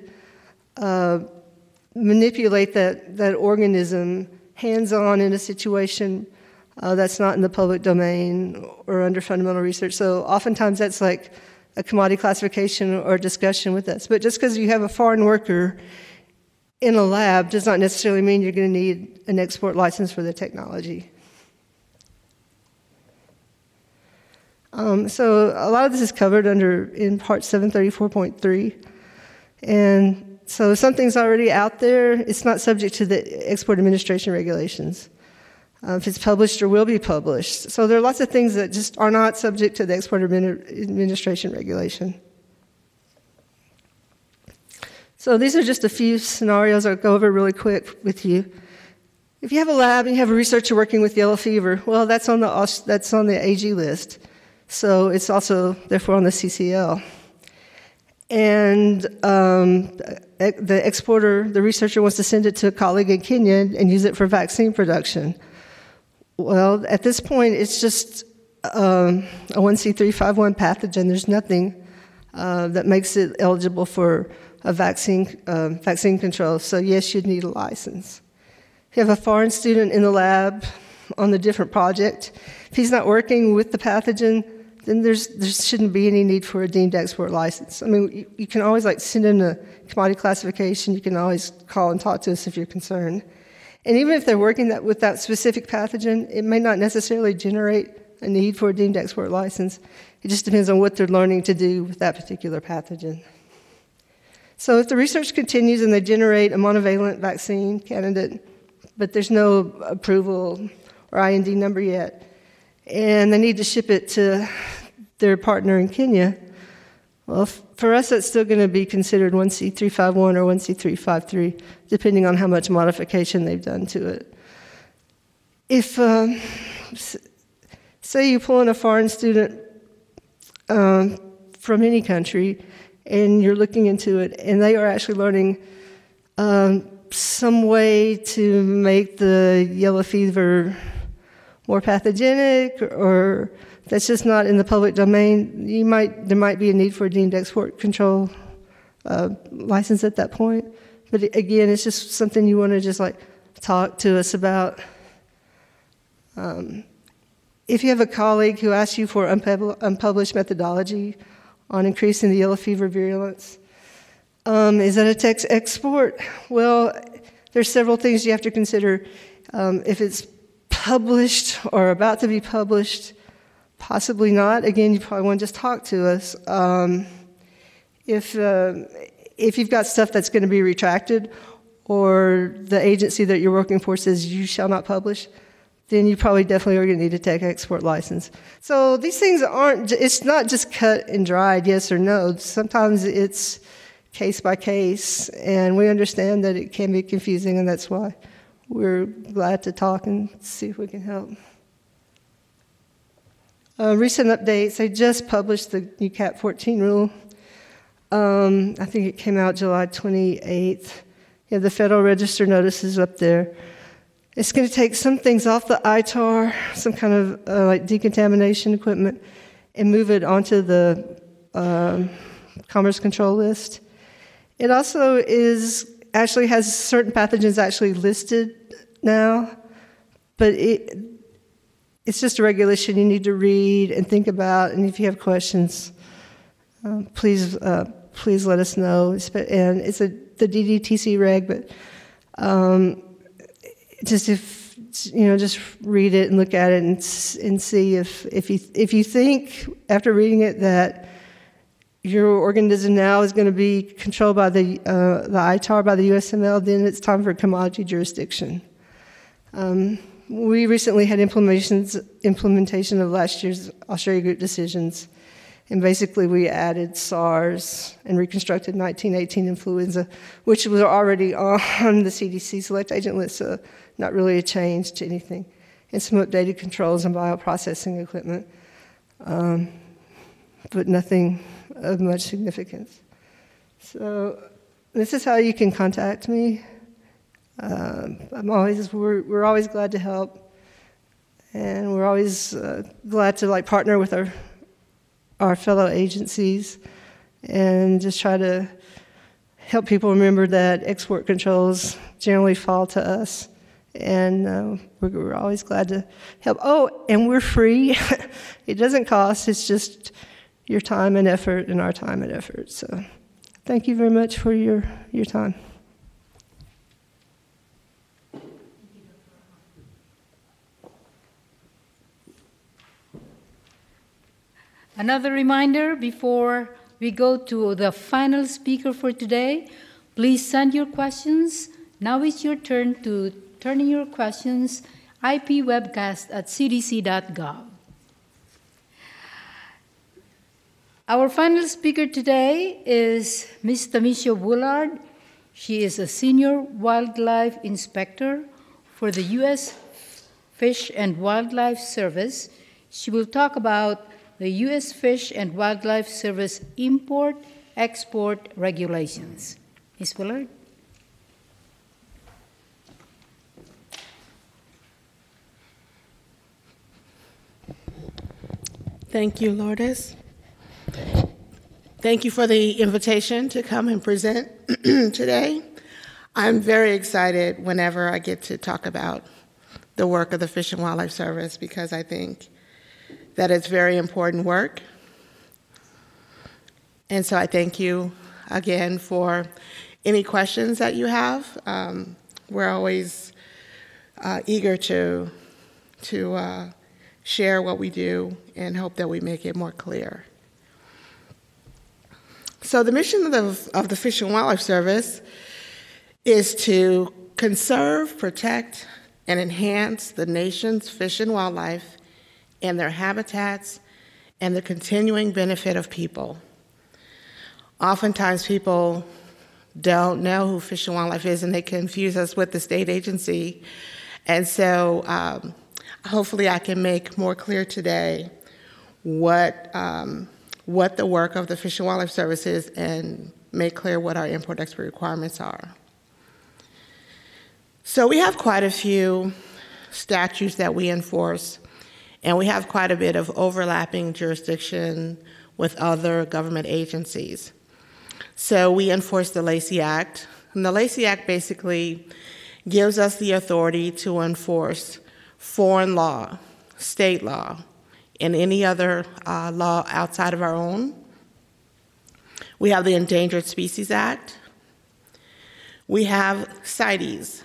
manipulate that organism hands-on in a situation that's not in the public domain or under fundamental research. So oftentimes that's like a commodity classification or discussion with us. But just because you have a foreign worker in a lab does not necessarily mean you're going to need an export license for the technology. So a lot of this is covered in part 734.3. And so something's already out there. It's not subject to the Export Administration Regulations. If it's published or will be published. So there are lots of things that just are not subject to the Export Administration Regulation. So these are just a few scenarios I'll go over really quick with you. If you have a lab and you have a researcher working with yellow fever, well, that's on the AG list. So it's also, therefore, on the CCL. And the exporter, the researcher wants to send it to a colleague in Kenya and use it for vaccine production. Well, at this point, it's just a 1C351 pathogen. There's nothing that makes it eligible for a vaccine control. So yes, you'd need a license. If you have a foreign student in the lab on a different project, if he's not working with the pathogen, then there shouldn't be any need for a deemed export license. I mean, you can always like send in a commodity classification. You can always call and talk to us if you're concerned. And even if they're working with that specific pathogen, it may not necessarily generate a need for a deemed export license. It just depends on what they're learning to do with that particular pathogen. So if the research continues and they generate a monovalent vaccine candidate, but there's no approval or IND number yet, and they need to ship it to their partner in Kenya, well, for us, that's still going to be considered 1C351 or 1C353, depending on how much modification they've done to it. If, say you pull in a foreign student from any country, and you're looking into it, and they are actually learning some way to make the yellow fever more pathogenic, or that's just not in the public domain, there might be a need for a deemed export control license at that point. But again, it's just something you want to just like talk to us about. If you have a colleague who asks you for unpublished methodology on increasing the yellow fever virulence, is that a tech export? Well, there's several things you have to consider. If it's published or about to be published, possibly not. Again, you probably want to just talk to us. If you've got stuff that's going to be retracted, or the agency that you're working for says you shall not publish, then you probably definitely are going to need a tech export license. So these things aren't, it's not just cut and dried, yes or no. Sometimes it's case by case, and we understand that it can be confusing, and that's why we're glad to talk and see if we can help. Recent updates, they just published the new Cat 14 rule. I think it came out July 28th. You have the Federal Register notices up there. It's going to take some things off the ITAR, some kind of like decontamination equipment, and move it onto the Commerce Control list. It also is actually has certain pathogens actually listed now, but it's just a regulation you need to read and think about. And if you have questions, please let us know. And it's the DDTC reg, but just if you know, just read it and look at it and see if you think after reading it that your organism now is going to be controlled by the ITAR, by the USML, then it's time for commodity jurisdiction. We recently had implementation of last year's Australia Group decisions, and basically we added SARS and reconstructed 1918 influenza, which was already on the CDC select agent list, so not really a change to anything, and some updated controls and bioprocessing equipment, but nothing of much significance. So this is how you can contact me. We're always glad to help, and we're always glad to like partner with our fellow agencies and just try to help people remember that export controls generally fall to us, and we're always glad to help. Oh, and we're free. It doesn't cost, it's just your time and effort and our time and effort. So thank you very much for your time. Another reminder before we go to the final speaker for today, please send your questions. Now it's your turn to turn in your questions, ipwebcast@cdc.gov. Our final speaker today is Ms. Tamisha Woolard. She is a senior wildlife inspector for the U.S. Fish and Wildlife Service. She will talk about the U.S. Fish and Wildlife Service import-export regulations. Ms. Woolard. Thank you, Lourdes. Thank you for the invitation to come and present today. I'm very excited whenever I get to talk about the work of the Fish and Wildlife Service, because I think that it's very important work. And so I thank you again for any questions that you have. We're always eager to share what we do and hope that we make it more clear. So the mission of the Fish and Wildlife Service is to conserve, protect, and enhance the nation's fish and wildlife and their habitats and the continuing benefit of people. Oftentimes people don't know who Fish and Wildlife is, and they confuse us with the state agency. And so hopefully I can make more clear today what the work of the Fish and Wildlife Service is, and make clear what our import-export requirements are. So we have quite a few statutes that we enforce, and we have quite a bit of overlapping jurisdiction with other government agencies. So we enforce the Lacey Act, and the Lacey Act basically gives us the authority to enforce foreign law, state law, and any other law outside of our own. We have the Endangered Species Act. We have CITES.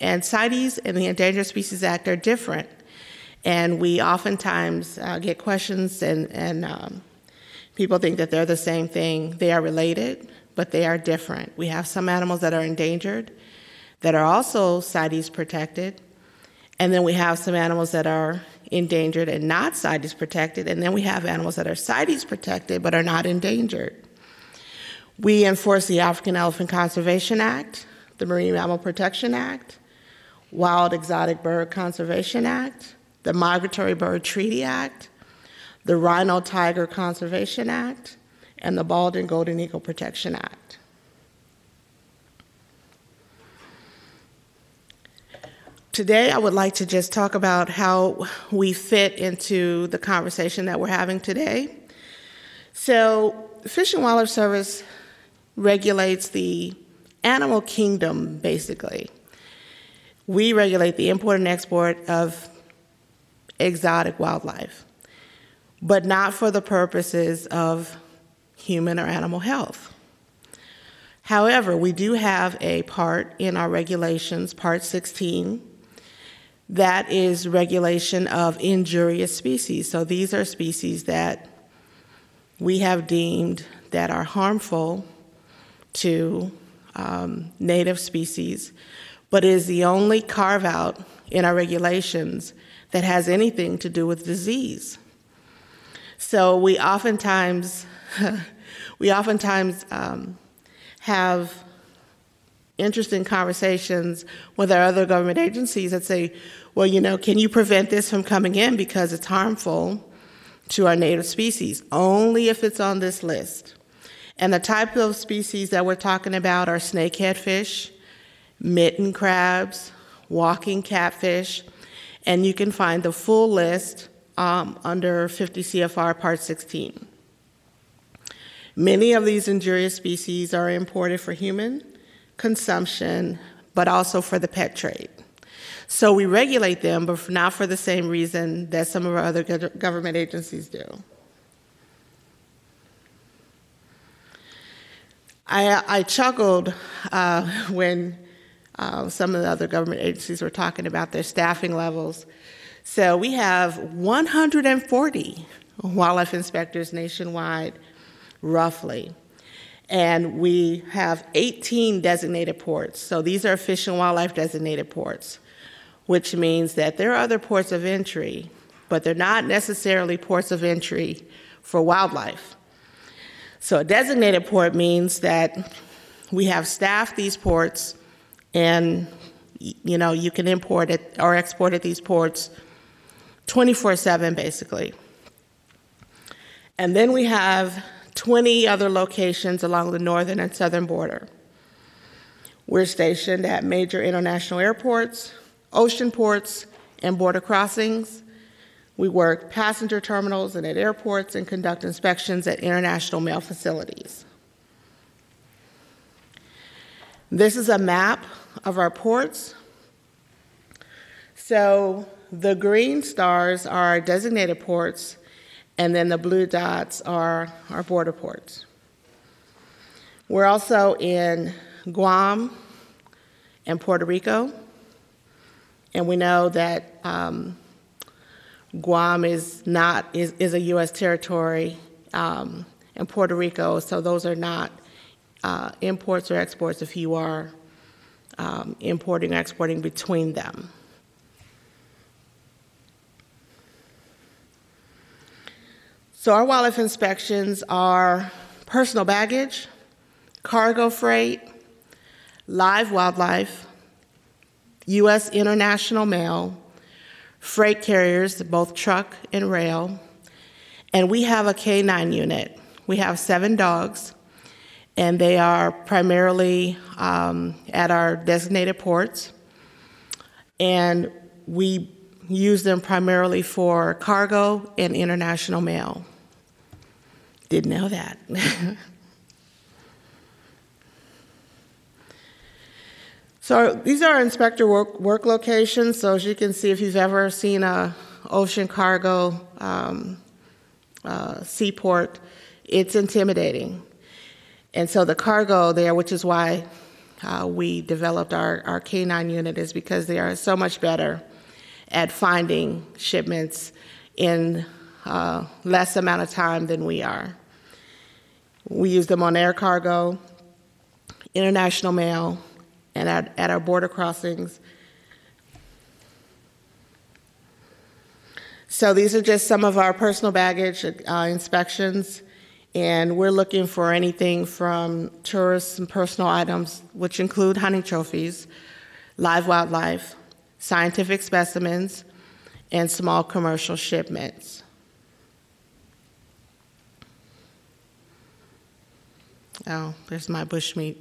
And CITES and the Endangered Species Act are different. And we oftentimes get questions, and people think that they're the same thing. They are related, but they are different. We have some animals that are endangered that are also CITES protected. And then we have some animals that are endangered and not CITES protected, and then we have animals that are CITES protected but are not endangered. We enforce the African Elephant Conservation Act, the Marine Mammal Protection Act, Wild Exotic Bird Conservation Act, the Migratory Bird Treaty Act, the Rhino Tiger Conservation Act, and the Bald and Golden Eagle Protection Act. Today, I would like to just talk about how we fit into the conversation that we're having today. So, Fish and Wildlife Service regulates the animal kingdom, basically. We regulate the import and export of exotic wildlife, but not for the purposes of human or animal health. However, we do have a part in our regulations, Part 16, that is regulation of injurious species. So these are species that we have deemed that are harmful to native species, but is the only carve-out in our regulations that has anything to do with disease. So we oftentimes, have interesting conversations with our other government agencies that say, well, you know, can you prevent this from coming in because it's harmful to our native species? Only if it's on this list. And the type of species that we're talking about are snakehead fish, mitten crabs, walking catfish, and you can find the full list under 50 CFR Part 16. Many of these injurious species are imported for human consumption, but also for the pet trade. So we regulate them, but not for the same reason that some of our other government agencies do. I chuckled when some of the other government agencies were talking about their staffing levels. So we have 140 wildlife inspectors nationwide, roughly. And we have 18 designated ports. So these are fish and wildlife designated ports, which means that there are other ports of entry, but they're not necessarily ports of entry for wildlife. So a designated port means that we have staffed these ports, and you know, you can import it or export at these ports 24/7 basically. And then we have 20 other locations along the northern and southern border. We're stationed at major international airports, ocean ports, and border crossings. We work passenger terminals and at airports and conduct inspections at international mail facilities. This is a map of our ports. So the green stars are designated ports, and then the blue dots are our border ports. We're also in Guam and Puerto Rico, and we know that Guam is a U.S. territory, and Puerto Rico, so those are not imports or exports if you are importing or exporting between them. So our wildlife inspections are personal baggage, cargo freight, live wildlife, U.S. international mail, freight carriers, both truck and rail, and we have a canine unit. We have 7 dogs, and they are primarily at our designated ports, and we use them primarily for cargo and international mail. Didn't know that. So these are inspector work locations. So as you can see, if you've ever seen a ocean cargo seaport, it's intimidating. And so the cargo there, which is why we developed our K9 unit, is because they are so much better at finding shipments in less amount of time than we are. We use them on air cargo, international mail, and at our border crossings. So these are just some of our personal baggage inspections. And we're looking for anything from tourists and personal items, which include hunting trophies, live wildlife, scientific specimens, and small commercial shipments. Oh, there's my bushmeat.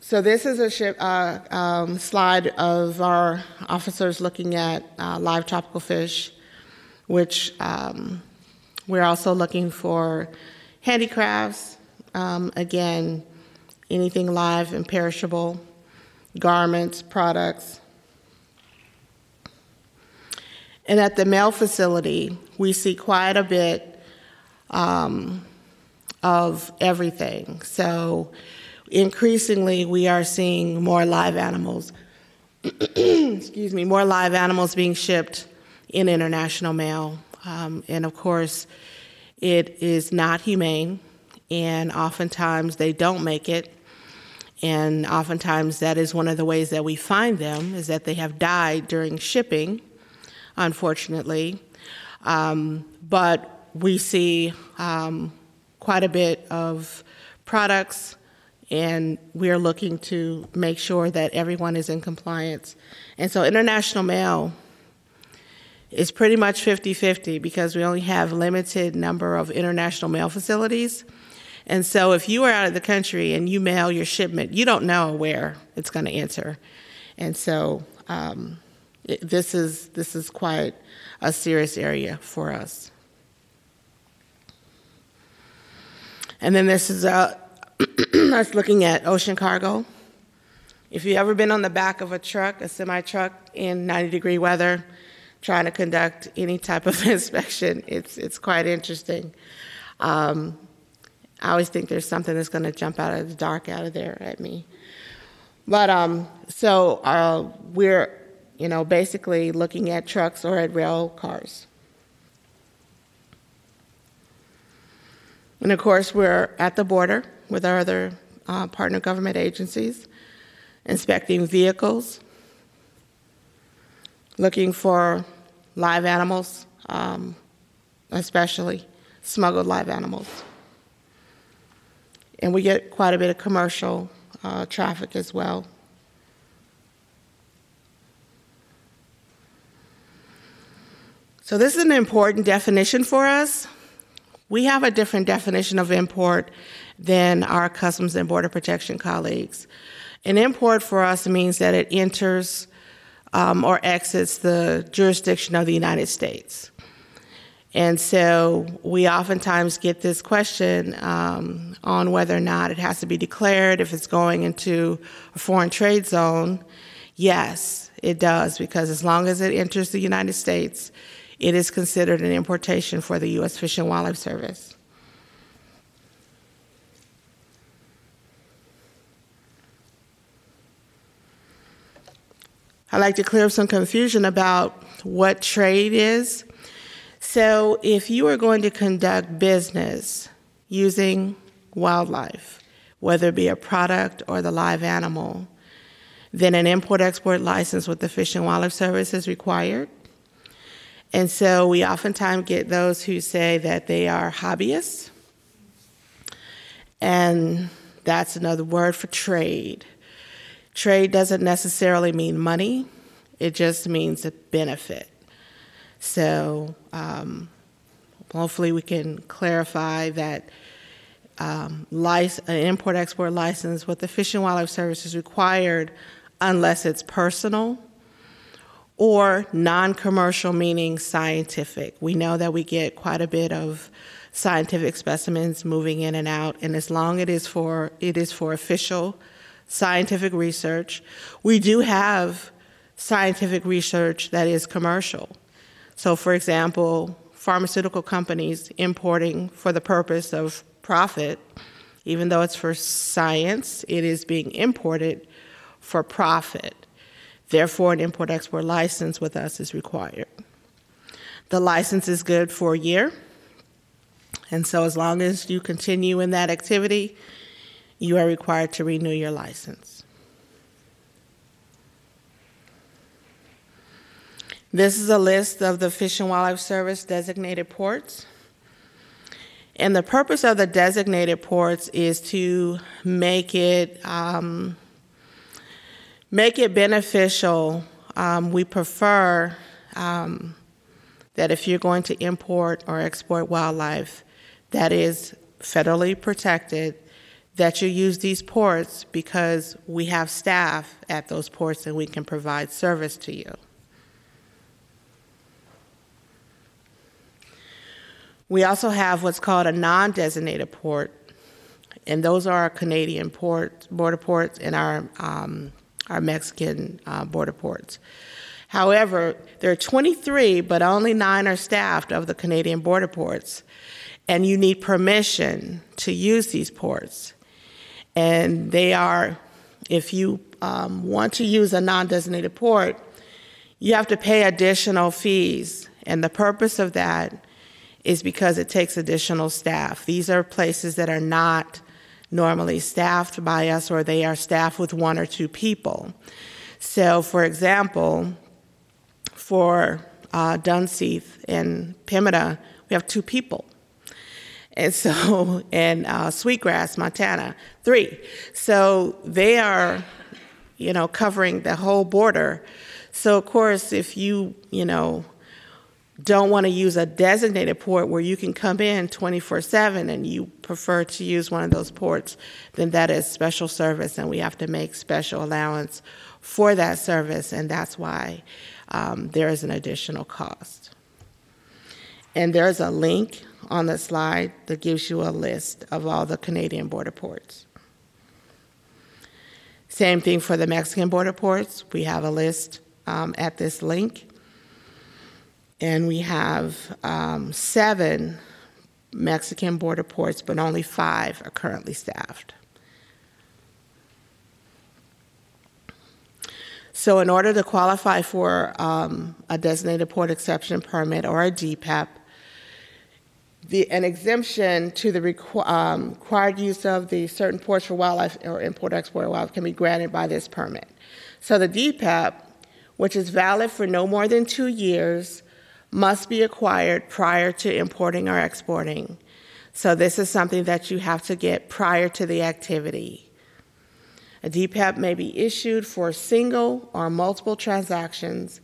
So this is a slide of our officers looking at live tropical fish which we're also looking for handicrafts, again, anything live and perishable, garments, products. And at the mail facility, we see quite a bit of everything. So increasingly, we are seeing more live animals, excuse me, more live animals being shipped in international mail. And of course, it is not humane, and oftentimes they don't make it. And oftentimes that is one of the ways that we find them, is that they have died during shipping, unfortunately. But we see quite a bit of products, and we're looking to make sure that everyone is in compliance. And so international mail is pretty much 50-50 because we only have a limited number of international mail facilities. And so if you are out of the country and you mail your shipment, you don't know where it's going to enter. And so this is quite a serious area for us. And then this is us looking at ocean cargo. If you've ever been on the back of a truck, a semi-truck, in 90-degree weather, trying to conduct any type of inspection, it's quite interesting. I always think there's something that's going to jump out of the dark out of there at me. But so we're, you know, basically looking at trucks or at rail cars. And of course, we're at the border with our other partner government agencies, inspecting vehicles, looking for live animals, especially smuggled live animals. And we get quite a bit of commercial traffic as well. So this is an important definition for us. We have a different definition of import than our Customs and Border Protection colleagues. An import for us means that it enters or exits the jurisdiction of the United States. And so we oftentimes get this question on whether or not it has to be declared if it's going into a foreign trade zone. Yes, it does, because as long as it enters the United States, it is considered an importation for the U.S. Fish and Wildlife Service. I'd like to clear up some confusion about what trade is. So if you are going to conduct business using wildlife, whether it be a product or the live animal, then an import-export license with the Fish and Wildlife Service is required. And so we oftentimes get those who say that they are hobbyists, and that's another word for trade. Trade doesn't necessarily mean money, it just means a benefit. So hopefully we can clarify that an import-export license with the Fish and Wildlife Service is required unless it's personal or non-commercial, meaning scientific. We know that we get quite a bit of scientific specimens moving in and out, and as long as it is for official scientific research. We do have scientific research that is commercial. So for example, pharmaceutical companies importing for the purpose of profit, even though it's for science, it is being imported for profit. Therefore, an import-export license with us is required. The license is good for a year, and so as long as you continue in that activity, you are required to renew your license. This is a list of the Fish and Wildlife Service designated ports. And the purpose of the designated ports is to make it beneficial. We prefer that if you're going to import or export wildlife that is federally protected, that you use these ports because we have staff at those ports and we can provide service to you. We also have what's called a non-designated port, and those are our Canadian border ports and our Mexican border ports. However, there are 23, but only 9 are staffed of the Canadian border ports, and you need permission to use these ports. And they are, if you want to use a non-designated port, you have to pay additional fees, and the purpose of that is because it takes additional staff. These are places that are not normally staffed by us, or they are staffed with 1 or 2 people. So, for example, for Dunseith and Pemida, we have 2 people. And so, in Sweetgrass, Montana, 3. So they are, you know, covering the whole border. So, of course, if you, you know, don't want to use a designated port where you can come in 24/7 and you prefer to use one of those ports, then that is special service, and we have to make special allowance for that service, and that's why there is an additional cost. And there's a link on the slide that gives you a list of all the Canadian border ports. Same thing for the Mexican border ports. We have a list at this link. And we have 7 Mexican border ports, but only 5 are currently staffed. So in order to qualify for a designated port exception permit or a DPEP, an exemption to the required use of the certain ports for wildlife or import-export wildlife can be granted by this permit. So the DPEP, which is valid for no more than 2 years, must be acquired prior to importing or exporting. So this is something that you have to get prior to the activity. A DPAP may be issued for single or multiple transactions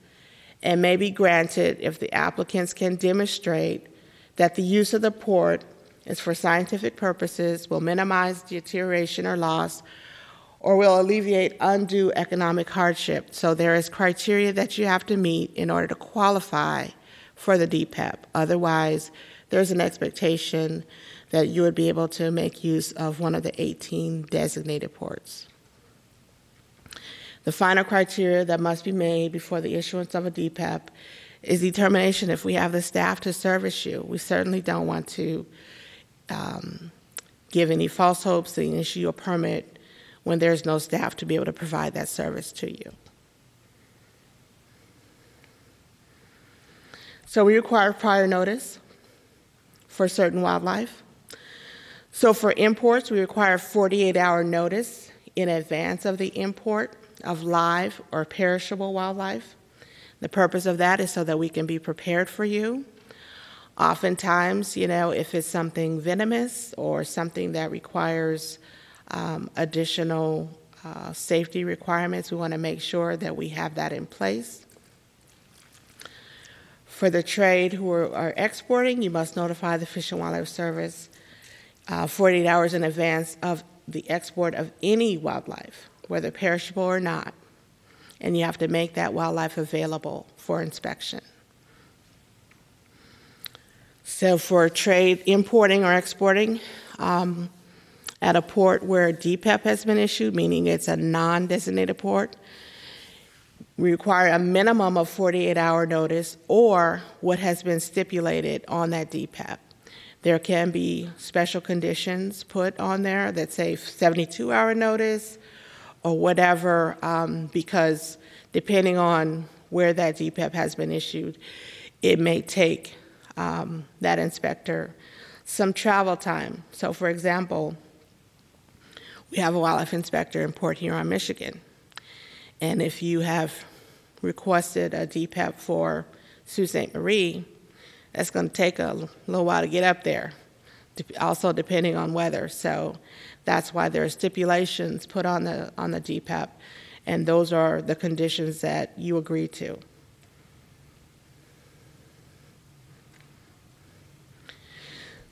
and may be granted if the applicants can demonstrate that the use of the port is for scientific purposes, will minimize deterioration or loss, or will alleviate undue economic hardship. So there is criteria that you have to meet in order to qualify for the DPAP. Otherwise, there's an expectation that you would be able to make use of one of the 18 designated ports. The final criteria that must be made before the issuance of a DPAP is determination if we have the staff to service you. We certainly don't want to give any false hopes and issue a permit when there's no staff to be able to provide that service to you. So we require prior notice for certain wildlife. So for imports, we require 48-hour notice in advance of the import of live or perishable wildlife. The purpose of that is so that we can be prepared for you. Oftentimes, you know, if it's something venomous or something that requires additional safety requirements, we want to make sure that we have that in place. For the trade who are exporting, you must notify the Fish and Wildlife Service 48 hours in advance of the export of any wildlife, whether perishable or not, and you have to make that wildlife available for inspection. So for trade importing or exporting at a port where a DPEP has been issued, meaning it's a non-designated port, we require a minimum of 48-hour notice or what has been stipulated on that DPAP. There can be special conditions put on there that say 72-hour notice or whatever, because depending on where that DPAP has been issued, it may take that inspector some travel time. So, for example, we have a wildlife inspector in Port Huron, Michigan. And if you have requested a DPEP for Sault Ste. Marie, that's going to take a little while to get up there, also depending on weather. So that's why there are stipulations put on the DPEP, and those are the conditions that you agree to.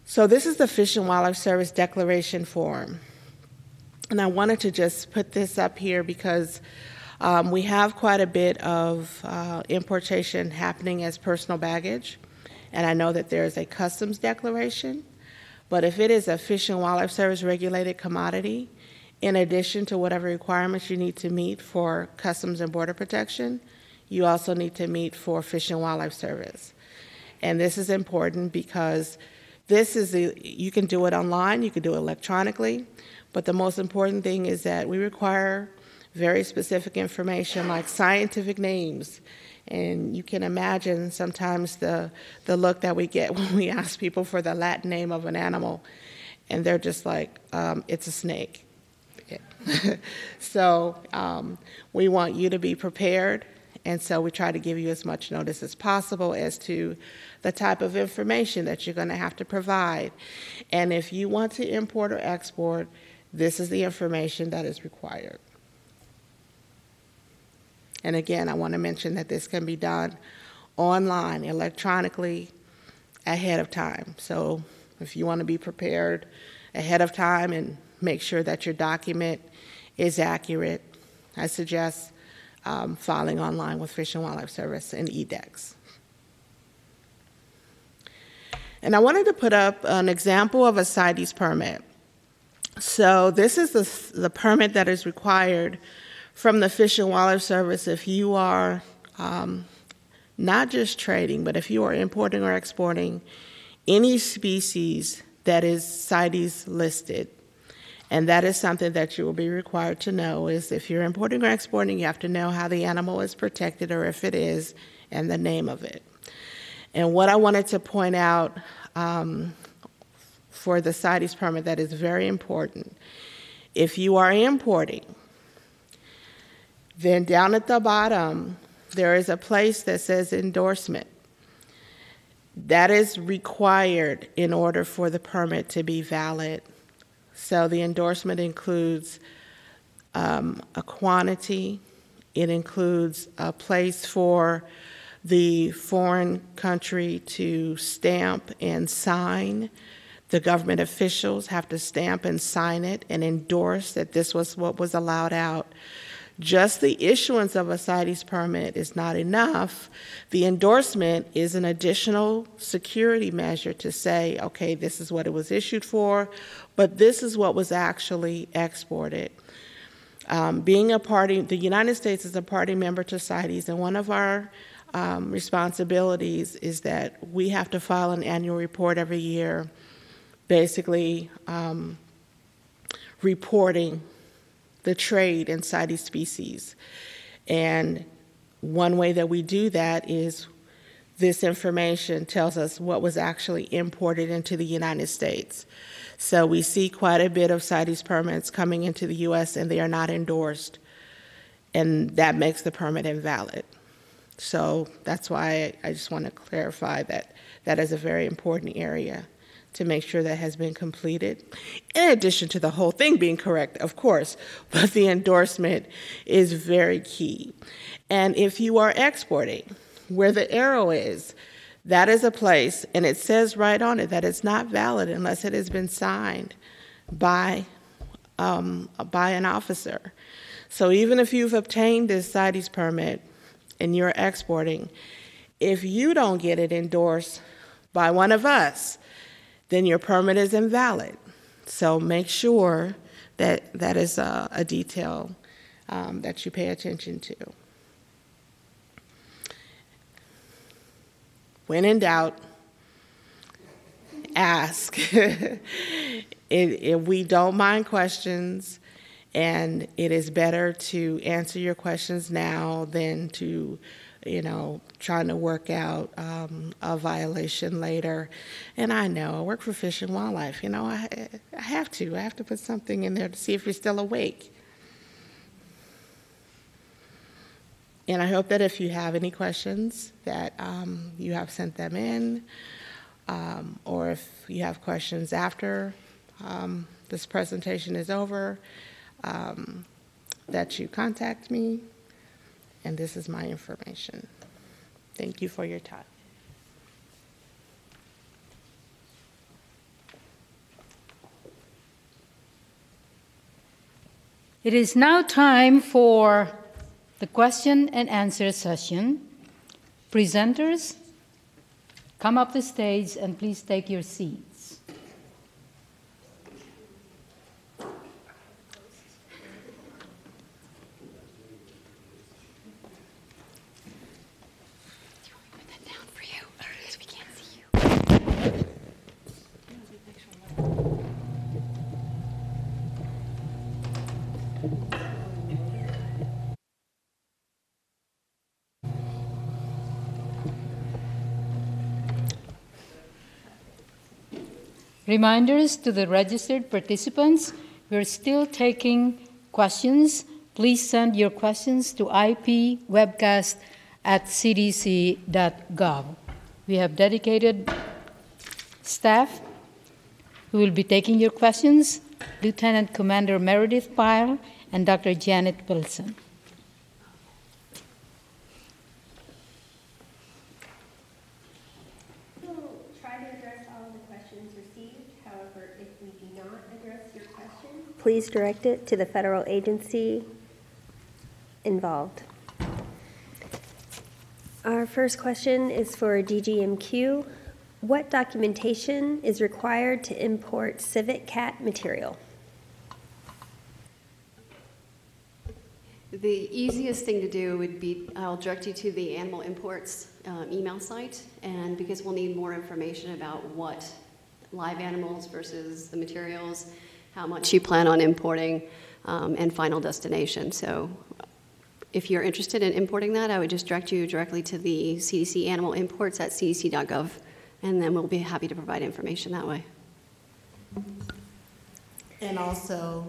So this is the Fish and Wildlife Service Declaration Form. And I wanted to just put this up here because we have quite a bit of importation happening as personal baggage, And I know that there is a customs declaration, but if it is a Fish and Wildlife Service regulated commodity, in addition to whatever requirements you need to meet for Customs and Border Protection, you also need to meet for Fish and Wildlife Service. And this is important because this is the, you can do it online, you can do it electronically, but the most important thing is that we require very specific information like scientific names. And you can imagine sometimes the look that we get when we ask people for the Latin name of an animal, and they're just like, it's a snake. Yeah. So we want you to be prepared, and so we try to give you as much notice as possible as to the type of information that you're going to have to provide. And if you want to import or export, this is the information that is required. And again, I want to mention that this can be done online, electronically, ahead of time. So if you want to be prepared ahead of time and make sure that your document is accurate, I suggest filing online with Fish and Wildlife Service and EDEX. And I wanted to put up an example of a CITES permit. So this is the permit that is required from the Fish and Wildlife Service if you are not just trading, but if you are importing or exporting any species that is CITES listed. And that is something that you will be required to know, is if you're importing or exporting, you have to know how the animal is protected, or if it is, and the name of it. And what I wanted to point out for the CITES permit that is very important, if you are importing, then down at the bottom, there is a place that says endorsement. That is required in order for the permit to be valid. So the endorsement includes a quantity, it includes a place for the foreign country to stamp and sign. The government officials have to stamp and sign it and endorse that this was what was allowed out. Just the issuance of a CITES permit is not enough. The endorsement is an additional security measure to say, okay, this is what it was issued for, but this is what was actually exported. Being a party, the United States is a party member to CITES, and one of our responsibilities is that we have to file an annual report every year, basically reporting the trade in CITES species. And one way that we do that is this information tells us what was actually imported into the United States. So we see quite a bit of CITES permits coming into the US and they are not endorsed, and that makes the permit invalid. So that's why I just want to clarify that that is a very important area to make sure that has been completed. In addition to the whole thing being correct, of course, but the endorsement is very key. And if you are exporting, where the arrow is, that is a place, and it says right on it that it's not valid unless it has been signed by an officer. So even if you've obtained this CITES permit and you're exporting, if you don't get it endorsed by one of us, then your permit is invalid. So make sure that that is a detail that you pay attention to. When in doubt, ask. We don't mind questions, and it is better to answer your questions now than to trying to work out a violation later. And I know, I work for Fish and Wildlife, I have to put something in there to see if you're still awake. And I hope that if you have any questions that you have sent them in, or if you have questions after this presentation is over, that you contact me. And this is my information. Thank you for your time. It is now time for the question and answer session. Presenters, Come up the stage and please take your seats. Reminders to the registered participants, we're still taking questions. Please send your questions to ipwebcast@cdc.gov. We have dedicated staff who will be taking your questions, Lieutenant Commander Meredith Pyle and Dr. Janet Wilson. Please direct it to the federal agency involved. Our first question is for DGMQ. What documentation is required to import civet cat material? The easiest thing to do would be, I'll direct you to the animal imports email site, and because we'll need more information about what live animals versus the materials, how much you plan on importing, and final destination. So if you're interested in importing that, I would just direct you directly to the CDC animal imports at cdc.gov, and then we'll be happy to provide information that way. And also,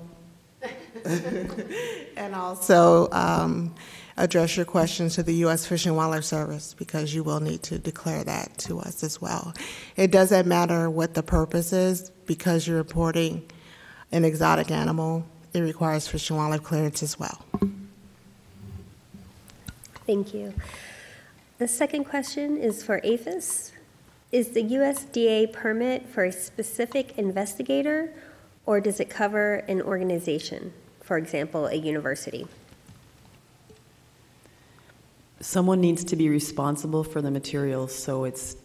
address your questions to the U.S. Fish and Wildlife Service, because you will need to declare that to us as well. It doesn't matter what the purpose is, because you're importing an exotic animal, it requires Fish and Wildlife clearance as well. Thank you. The second question is for APHIS. Is the USDA permit for a specific investigator, or does it cover an organization, for example, a university? Someone needs to be responsible for the materials, so it's,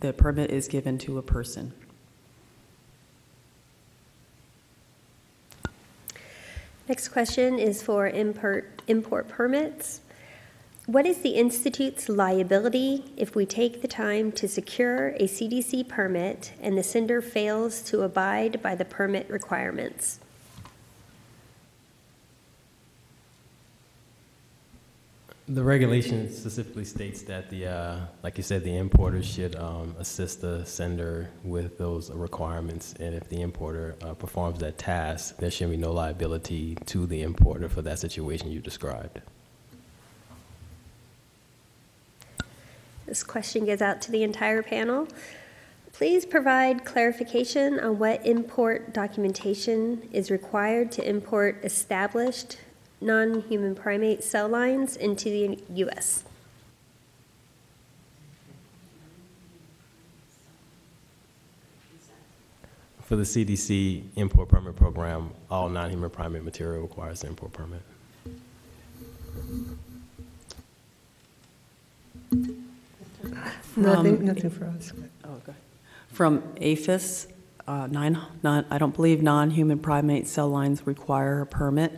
the permit is given to a person. Next question is for import permits. What is the Institute's liability if we take the time to secure a CDC permit and the sender fails to abide by the permit requirements? The regulation specifically states that the, like you said, the importer should assist the sender with those requirements, and if the importer performs that task, there should be no liability to the importer for that situation you described. This question goes out to the entire panel. Please provide clarification on what import documentation is required to import established non-human primate cell lines into the U.S. For the CDC import permit program, all non-human primate material requires an import permit. Nothing for us. Oh, okay. From APHIS, I don't believe non-human primate cell lines require a permit.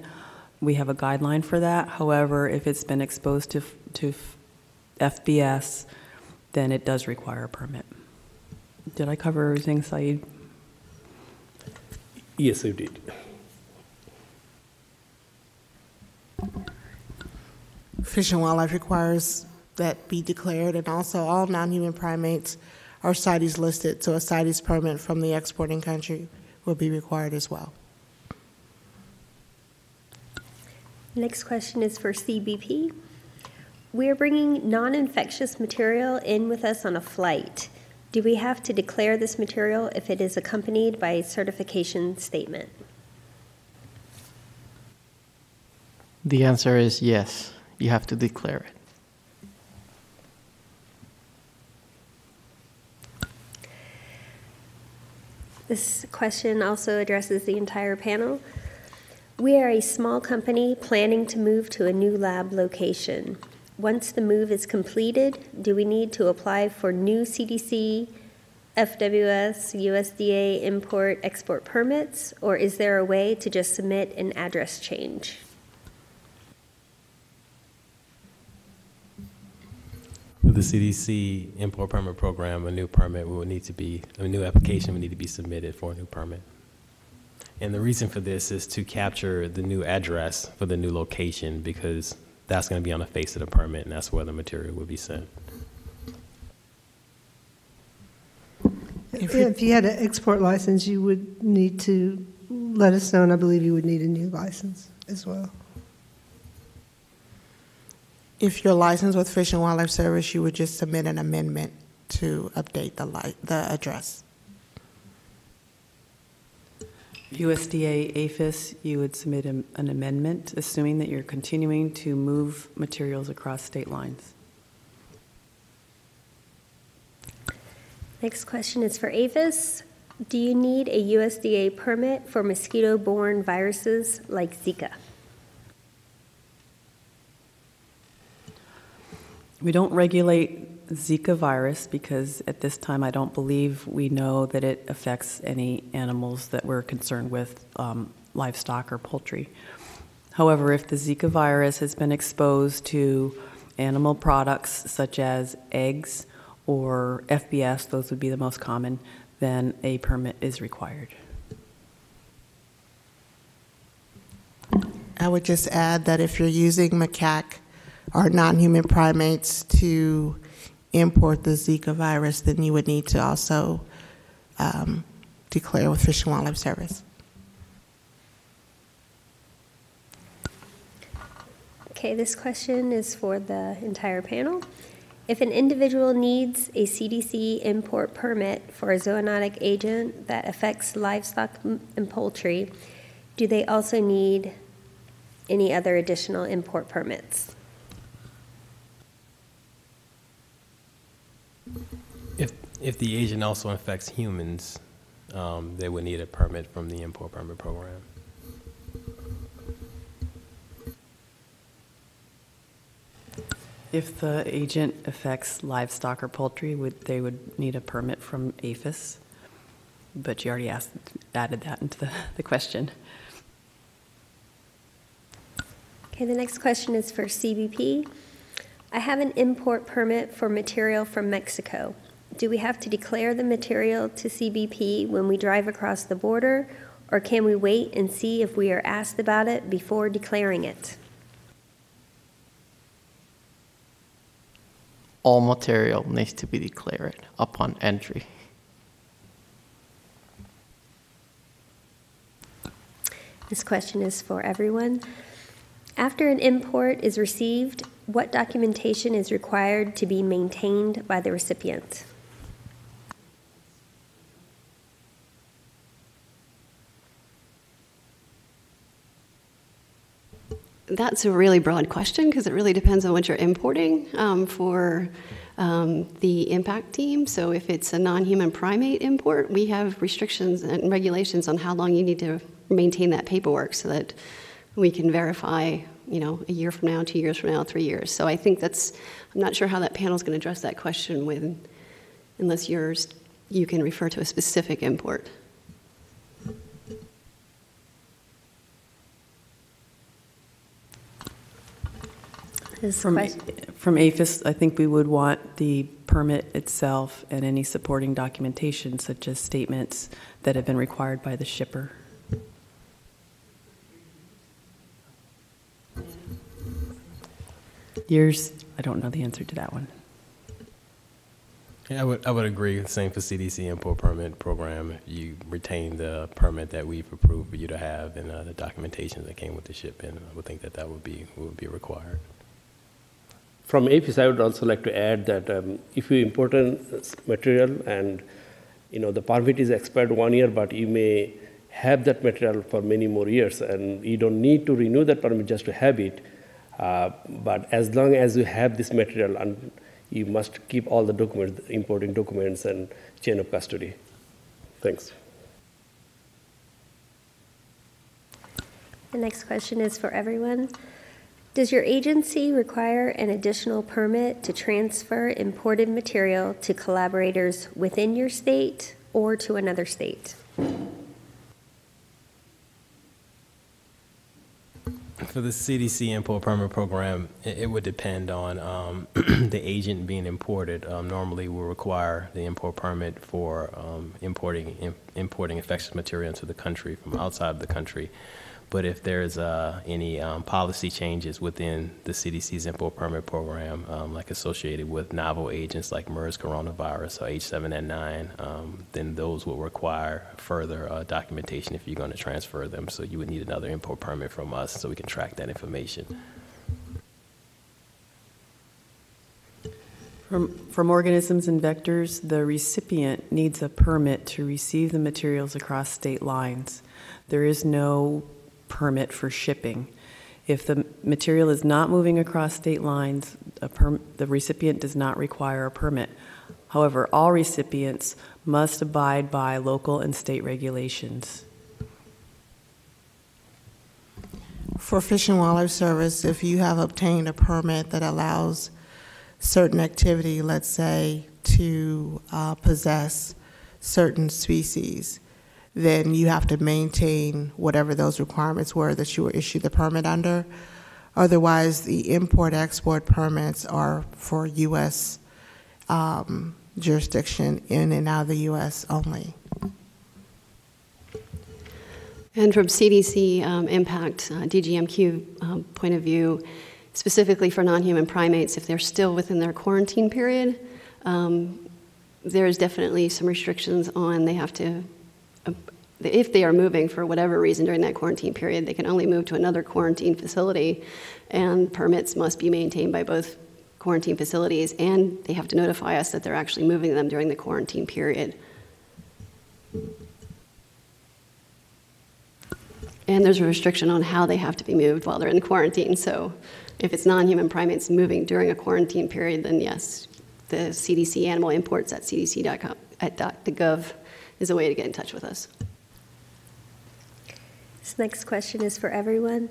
We have a guideline for that. However, if it's been exposed to FBS, then it does require a permit. Did I cover everything, Saeed? Yes, I did. Fish and Wildlife requires that be declared, and also all non-human primates are CITES listed, so a CITES permit from the exporting country will be required as well. Next question is for CBP. We are bringing non-infectious material in with us on a flight. Do we have to declare this material if it is accompanied by a certification statement? The answer is yes, you have to declare it. This question also addresses the entire panel. We are a small company planning to move to a new lab location. Once the move is completed, do we need to apply for new CDC, FWS, USDA import, export permits, or is there a way to just submit an address change? For the CDC import permit program, a new permit will need to be, a new application will need to be submitted for a new permit. And the reason for this is to capture the new address for the new location, because that's going to be on the face of the permit, and that's where the material will be sent. If you had an export license, you would need to let us know, and I believe you would need a new license as well. If your license was Fish and Wildlife Service, you would just submit an amendment to update the address. USDA APHIS, you would submit an amendment, assuming that you're continuing to move materials across state lines. Next question is for Avis. Do you need a USDA permit for mosquito-borne viruses like Zika? We don't regulate Zika virus because at this time I don't believe we know that it affects any animals that we're concerned with, livestock or poultry. However, if the Zika virus has been exposed to animal products such as eggs, or FBS, those would be the most common, then a permit is required. I would just add that if you're using macaque or non-human primates to import the Zika virus, then you would need to also declare with Fish and Wildlife Service. Okay, this question is for the entire panel. If an individual needs a CDC import permit for a zoonotic agent that affects livestock and poultry, do they also need any other additional import permits? If the agent also infects humans, they would need a permit from the import permit program. If the agent affects livestock or poultry, they would need a permit from APHIS. But you already added that into the question. Okay, the next question is for CBP. I have an import permit for material from Mexico. Do we have to declare the material to CBP when we drive across the border, or can we wait and see if we are asked about it before declaring it? All material needs to be declared upon entry. This question is for everyone. After an import is received, what documentation is required to be maintained by the recipient? That's a really broad question because it really depends on what you're importing for the impact team. So if it's a non-human primate import, we have restrictions and regulations on how long you need to maintain that paperwork so that we can verify, you know, a year from now, 2 years from now, 3 years. So I think that's, I'm not sure how that panel's going to address that question with, unless yours, you can refer to a specific import. From APHIS, I think we would want the permit itself and any supporting documentation, such as statements that have been required by the shipper. Years, I don't know the answer to that one. Yeah, I would agree. Same for CDC import permit program. You retain the permit that we've approved for you to have and the documentation that came with the ship, and I would think that that would be required. From APHIS, I would also like to add that if you import a material and you know the permit is expired 1 year, but you may have that material for many more years, and you don't need to renew that permit just to have it. But as long as you have this material, and you must keep all the documents, importing documents, and chain of custody. Thanks. The next question is for everyone. Does your agency require an additional permit to transfer imported material to collaborators within your state or to another state? For the CDC import permit program, it would depend on the agent being imported. Normally, we'll require the import permit for importing infectious material into the country from outside of the country. But if there's any policy changes within the CDC's import permit program, like associated with novel agents like MERS coronavirus or H7N9, then those will require further documentation if you're going to transfer them. So you would need another import permit from us so we can track that information. From organisms and vectors, the recipient needs a permit to receive the materials across state lines. There is no permit for shipping. If the material is not moving across state lines, the recipient does not require a permit. However, all recipients must abide by local and state regulations. For Fish and Wildlife Service, if you have obtained a permit that allows certain activity, let's say, to possess certain species, then you have to maintain whatever those requirements were that you were issued the permit under. Otherwise, the import-export permits are for U.S. Jurisdiction in and out of the U.S. only. And from CDC impact, DGMQ point of view, specifically for non-human primates, if they're still within their quarantine period, there is definitely some restrictions on they have to, if they are moving for whatever reason during that quarantine period, they can only move to another quarantine facility, and permits must be maintained by both quarantine facilities, and they have to notify us that they're actually moving them during the quarantine period. And there's a restriction on how they have to be moved while they're in quarantine, so if it's non-human primates moving during a quarantine period, then yes, the CDC animal imports at cdc.gov is a way to get in touch with us. This next question is for everyone.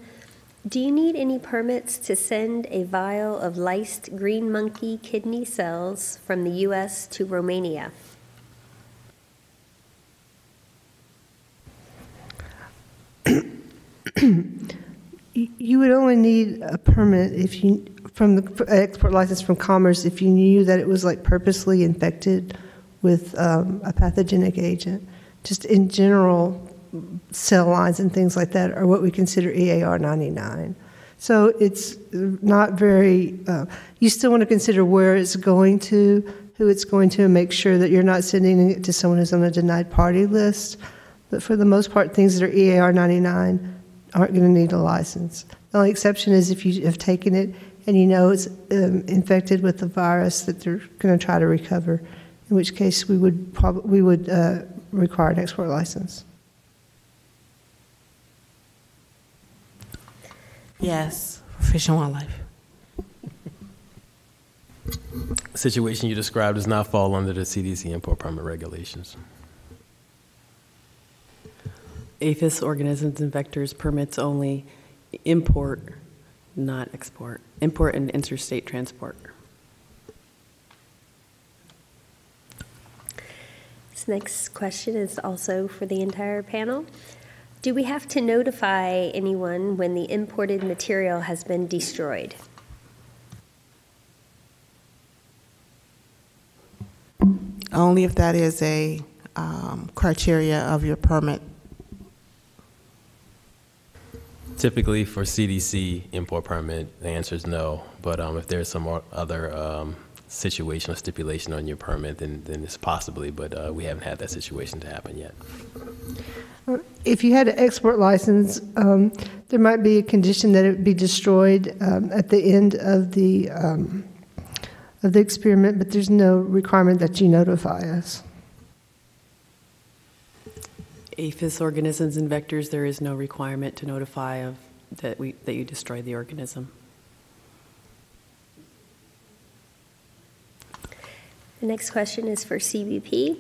Do you need any permits to send a vial of lysed green monkey kidney cells from the US to Romania? You would only need a permit if you, from the export license from Commerce, if you knew that it was like purposely infected with a pathogenic agent. Just in general, cell lines and things like that are what we consider EAR 99. So it's not very, you still want to consider where it's going to, who it's going to, and make sure that you're not sending it to someone who's on a denied party list. But for the most part, things that are EAR 99 aren't going to need a license. The only exception is if you have taken it and you know it's infected with the virus that they're going to try to recover, in which case we would require an export license. Yes, Fish and Wildlife. The situation you described does not fall under the CDC import permit regulations. APHIS organisms and vectors permits only import, not export. Import and interstate transport. This next question is also for the entire panel. Do we have to notify anyone when the imported material has been destroyed? Only if that is a criteria of your permit. Typically for CDC import permit, the answer is no, but if there's some other situation or stipulation on your permit, then it's possibly, but we haven't had that situation to happen yet. If you had an export license, there might be a condition that it would be destroyed at the end of the experiment, but there's no requirement that you notify us. APHIS organisms and vectors, there is no requirement to notify of that you destroy the organism. The next question is for CBP.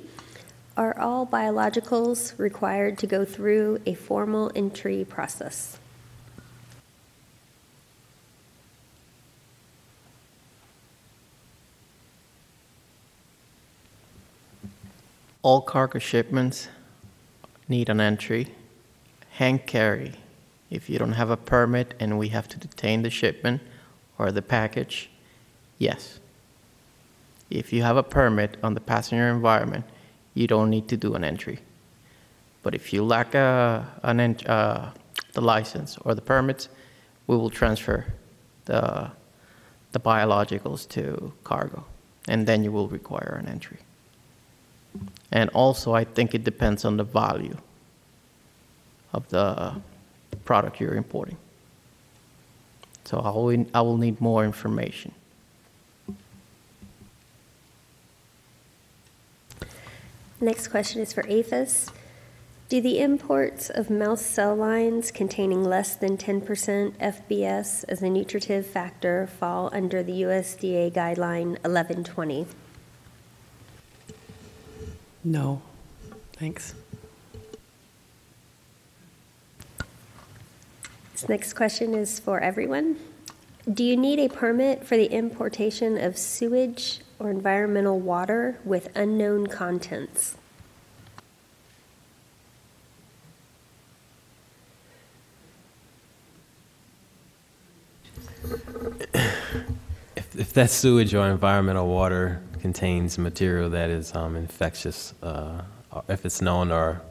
Are all biologicals required to go through a formal entry process? all cargo shipments need an entry. Hand carry, if you don't have a permit and we have to detain the shipment or the package, yes. If you have a permit on the passenger environment, you don't need to do an entry. But if you lack the license or the permits, we will transfer the biologicals to cargo, and then you will require an entry. And also, I think it depends on the value of the product you're importing. So I will need more information. Next question is for APHIS. Do the imports of mouse cell lines containing less than 10% FBS as a nutritive factor fall under the USDA guideline 1120? No. Thanks. This next question is for everyone. Do you need a permit for the importation of sewage or environmental water with unknown contents? If that sewage or environmental water contains material that is infectious, if it's known or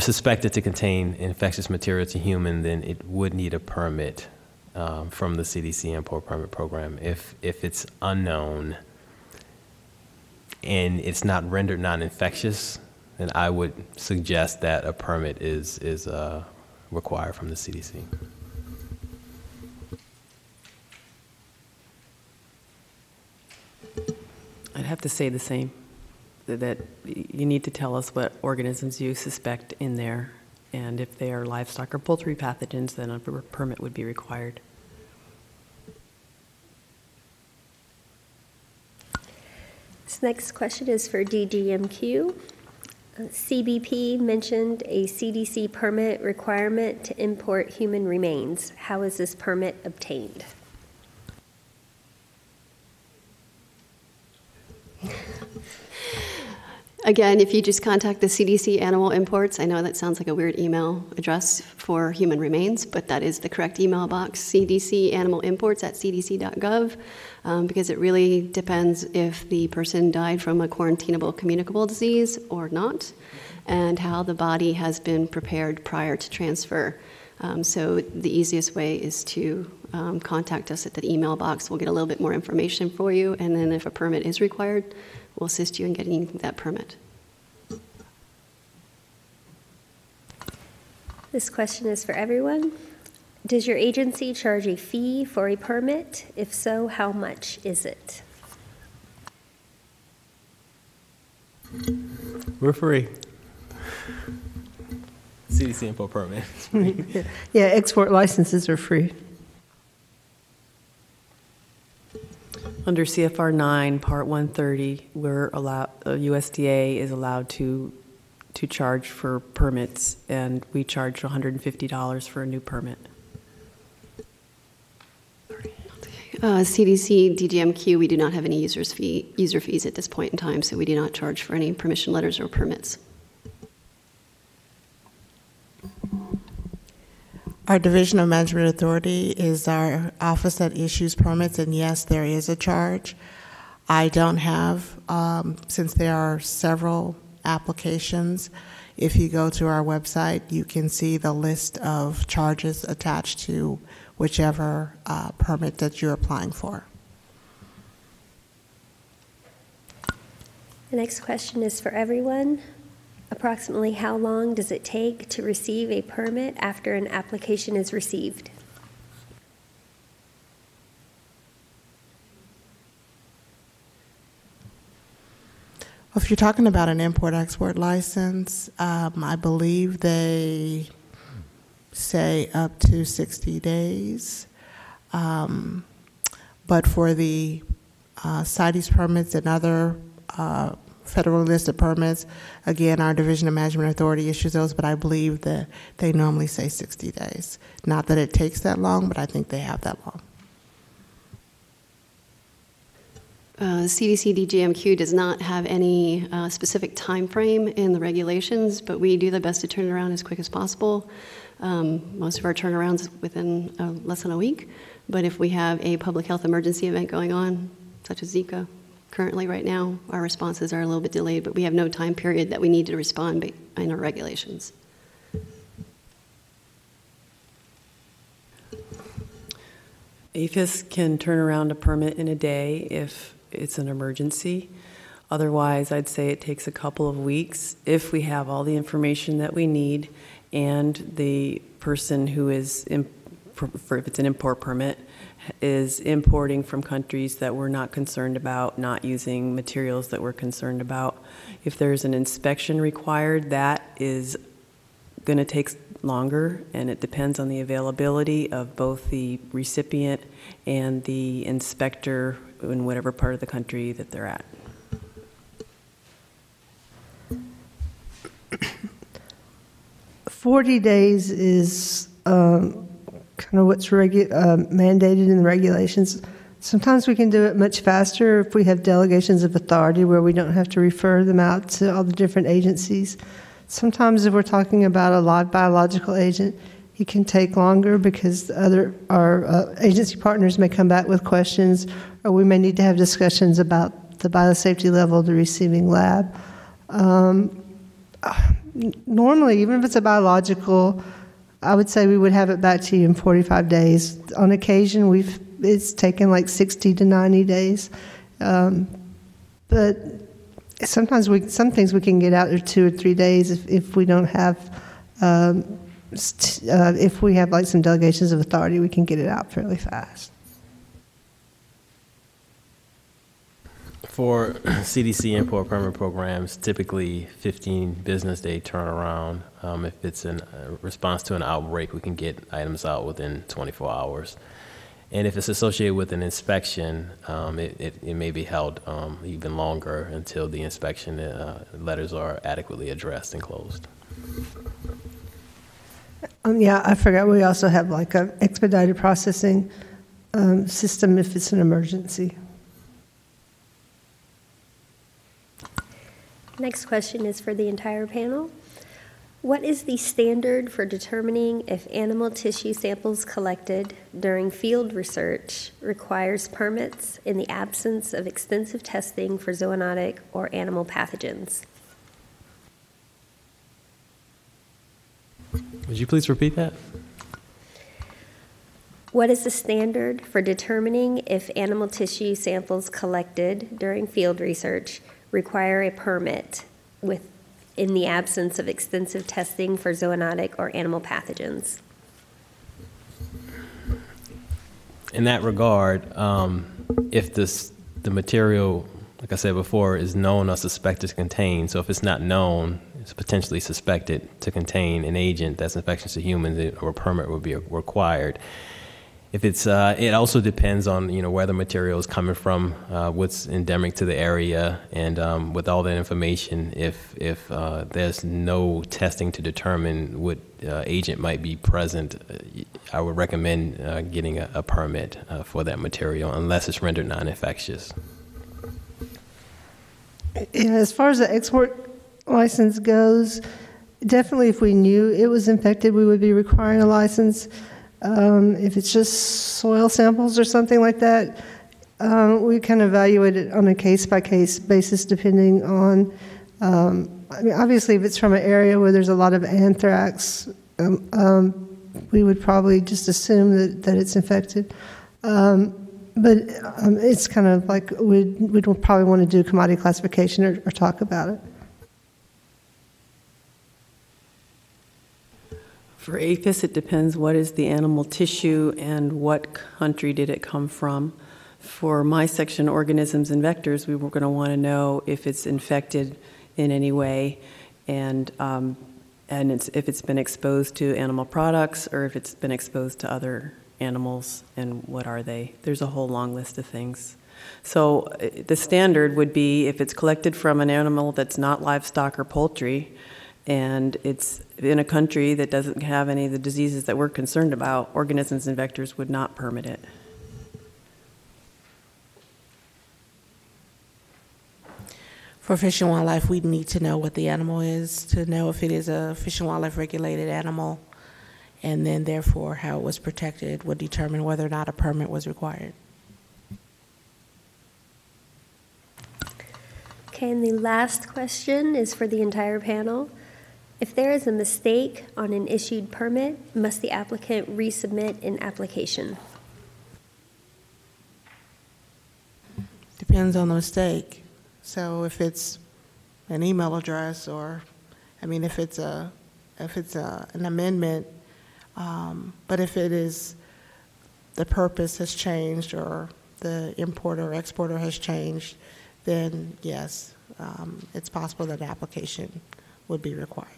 suspected to contain infectious material to human, then it would need a permit from the CDC import permit program. If it's unknown and it's not rendered non-infectious, then I would suggest that a permit is required from the CDC. I'd have to say the same, that you need to tell us what organisms you suspect in there, and if they are livestock or poultry pathogens, then a permit would be required. This next question is for DGMQ. CBP mentioned a CDC permit requirement to import human remains. How is this permit obtained? Again, if you just contact the CDC Animal Imports, I know that sounds like a weird email address for human remains, but that is the correct email box, cdcanimalimports@cdc.gov, because it really depends if the person died from a quarantinable communicable disease or not, and how the body has been prepared prior to transfer. So the easiest way is to contact us at the email box. We'll get a little bit more information for you, and then if a permit is required, we'll assist you in getting that permit. This question is for everyone. Does your agency charge a fee for a permit? If so, how much is it? We're free. CDC info permit. Yeah, export licenses are free. Under CFR 9, Part 130, we're allowed, USDA is allowed to charge for permits, and we charge $150 for a new permit. CDC, DGMQ, we do not have any user fees at this point in time, so we do not charge for any permission letters or permits. Our Division of Management Authority is our office that issues permits, and yes, there is a charge. I don't have, since there are several applications, if you go to our website, you can see the list of charges attached to whichever permit that you're applying for. The next question is for everyone. Approximately how long does it take to receive a permit after an application is received? Well, if you're talking about an import-export license, I believe they say up to 60 days. But for the CITES permits and other federal listed permits, again, our Division of Management Authority issues those, but I believe that they normally say 60 days. Not that it takes that long, but I think they have that long. CDC DGMQ does not have any specific time frame in the regulations, but we do the best to turn it around as quick as possible. Most of our turnarounds within less than a week, but if we have a public health emergency event going on, such as Zika, currently right now, our responses are a little bit delayed, but we have no time period that we need to respond in our regulations. APHIS can turn around a permit in a day if it's an emergency. Otherwise, I'd say it takes a couple of weeks if we have all the information that we need and the person who is, if it's an import permit, is importing from countries that we're not concerned about, not using materials that we're concerned about. If there's an inspection required, that is going to take longer, and it depends on the availability of both the recipient and the inspector in whatever part of the country that they're at. $40 days is kind of what's mandated in the regulations. Sometimes we can do it much faster if we have delegations of authority where we don't have to refer them out to all the different agencies. Sometimes if we're talking about a live biological agent, it can take longer because our agency partners may come back with questions, or we may need to have discussions about the biosafety level of the receiving lab. Normally, even if it's a biological, I would say we would have it back to you in 45 days. On occasion, it's taken like 60 to 90 days. But sometimes some things we can get out in 2 or 3 days if we don't have, if we have like some delegations of authority, we can get it out fairly fast. For CDC import permit programs, typically 15 business day turnaround. If it's in response to an outbreak, we can get items out within 24 hours. And if it's associated with an inspection, it may be held even longer until the inspection letters are adequately addressed and closed. Yeah, I forgot we also have like an expedited processing system if it's an emergency. Next question is for the entire panel. What is the standard for determining if animal tissue samples collected during field research requires permits in the absence of extensive testing for zoonotic or animal pathogens? Would you please repeat that? What is the standard for determining if animal tissue samples collected during field research require a permit in the absence of extensive testing for zoonotic or animal pathogens? In that regard, if the material, like I said before, is known or suspected to contain, so if it's not known, it's potentially suspected to contain an agent that's infectious to humans, or a permit would be required. If it's, it also depends on where the material is coming from, what's endemic to the area, and with all that information, if there's no testing to determine what agent might be present, I would recommend getting a permit for that material unless it's rendered non-infectious. Yeah, as far as the export license goes, definitely if we knew it was infected, we would be requiring a license. If it's just soil samples or something like that, we can evaluate it on a case-by-case basis depending on, I mean, obviously if it's from an area where there's a lot of anthrax, we would probably just assume that it's infected. But it's kind of like we'd probably want to do commodity classification or talk about it. For APHIS, it depends what is the animal tissue and what country did it come from. For my section, organisms and vectors, we were going to want to know if it's infected in any way, and if it's been exposed to animal products or if it's been exposed to other animals, and what are they. There's a whole long list of things. So the standard would be if it's collected from an animal that's not livestock or poultry, and it's in a country that doesn't have any of the diseases that we're concerned about, organisms and vectors would not permit it. For fish and wildlife, we need to know what the animal is, to know if it is a fish and wildlife regulated animal, and then therefore how it was protected would determine whether or not a permit was required. Okay, and the last question is for the entire panel. If there is a mistake on an issued permit, must the applicant resubmit an application? Depends on the mistake. So if it's an email address, or I mean, if it's an amendment, but if it is the purpose has changed or the importer or exporter has changed, then yes, it's possible that an application would be required.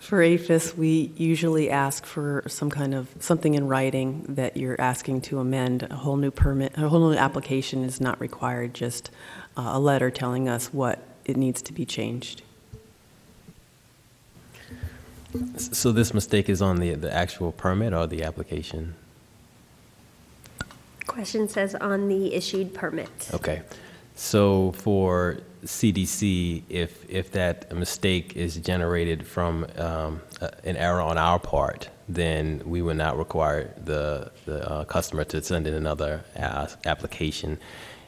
For APHIS, we usually ask for some kind of something in writing that you're asking to amend. A whole new permit, a whole new application is not required, just a letter telling us what it needs to be changed. So this mistake is on the actual permit or the application? Question says on the issued permit. Okay. So for CDC, if that mistake is generated from an error on our part, then we would not require the customer to send in another application.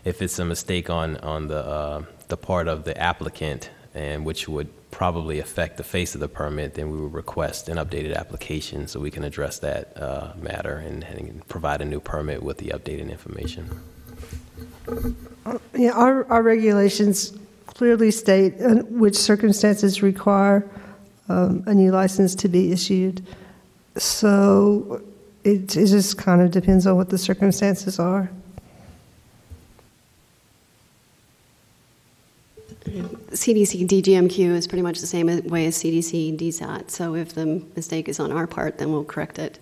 If it's a mistake on the part of the applicant, and which would probably affect the face of the permit, then we would request an updated application so we can address that matter and provide a new permit with the updated information. Yeah, our regulations clearly state which circumstances require a new license to be issued. So it just kind of depends on what the circumstances are. CDC DGMQ is pretty much the same way as CDC DSAT. So if the mistake is on our part, then we'll correct it.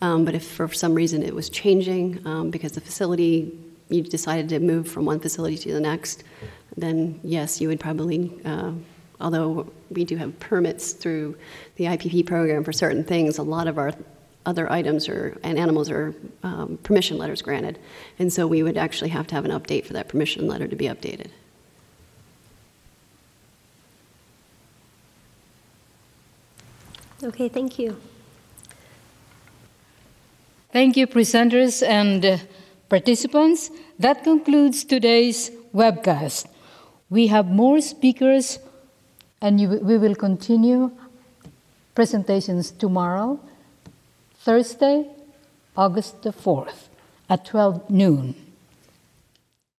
But if for some reason it was changing because the facility, you decided to move from one facility to the next, then yes, you would probably, although we do have permits through the IPP program for certain things, a lot of our other items and animals are permission letters granted. And so we would actually have to have an update for that permission letter to be updated. Okay, thank you. Thank you, presenters and participants. That concludes today's webcast. We have more speakers, and we will continue presentations tomorrow, Thursday, August 4th at 12 noon.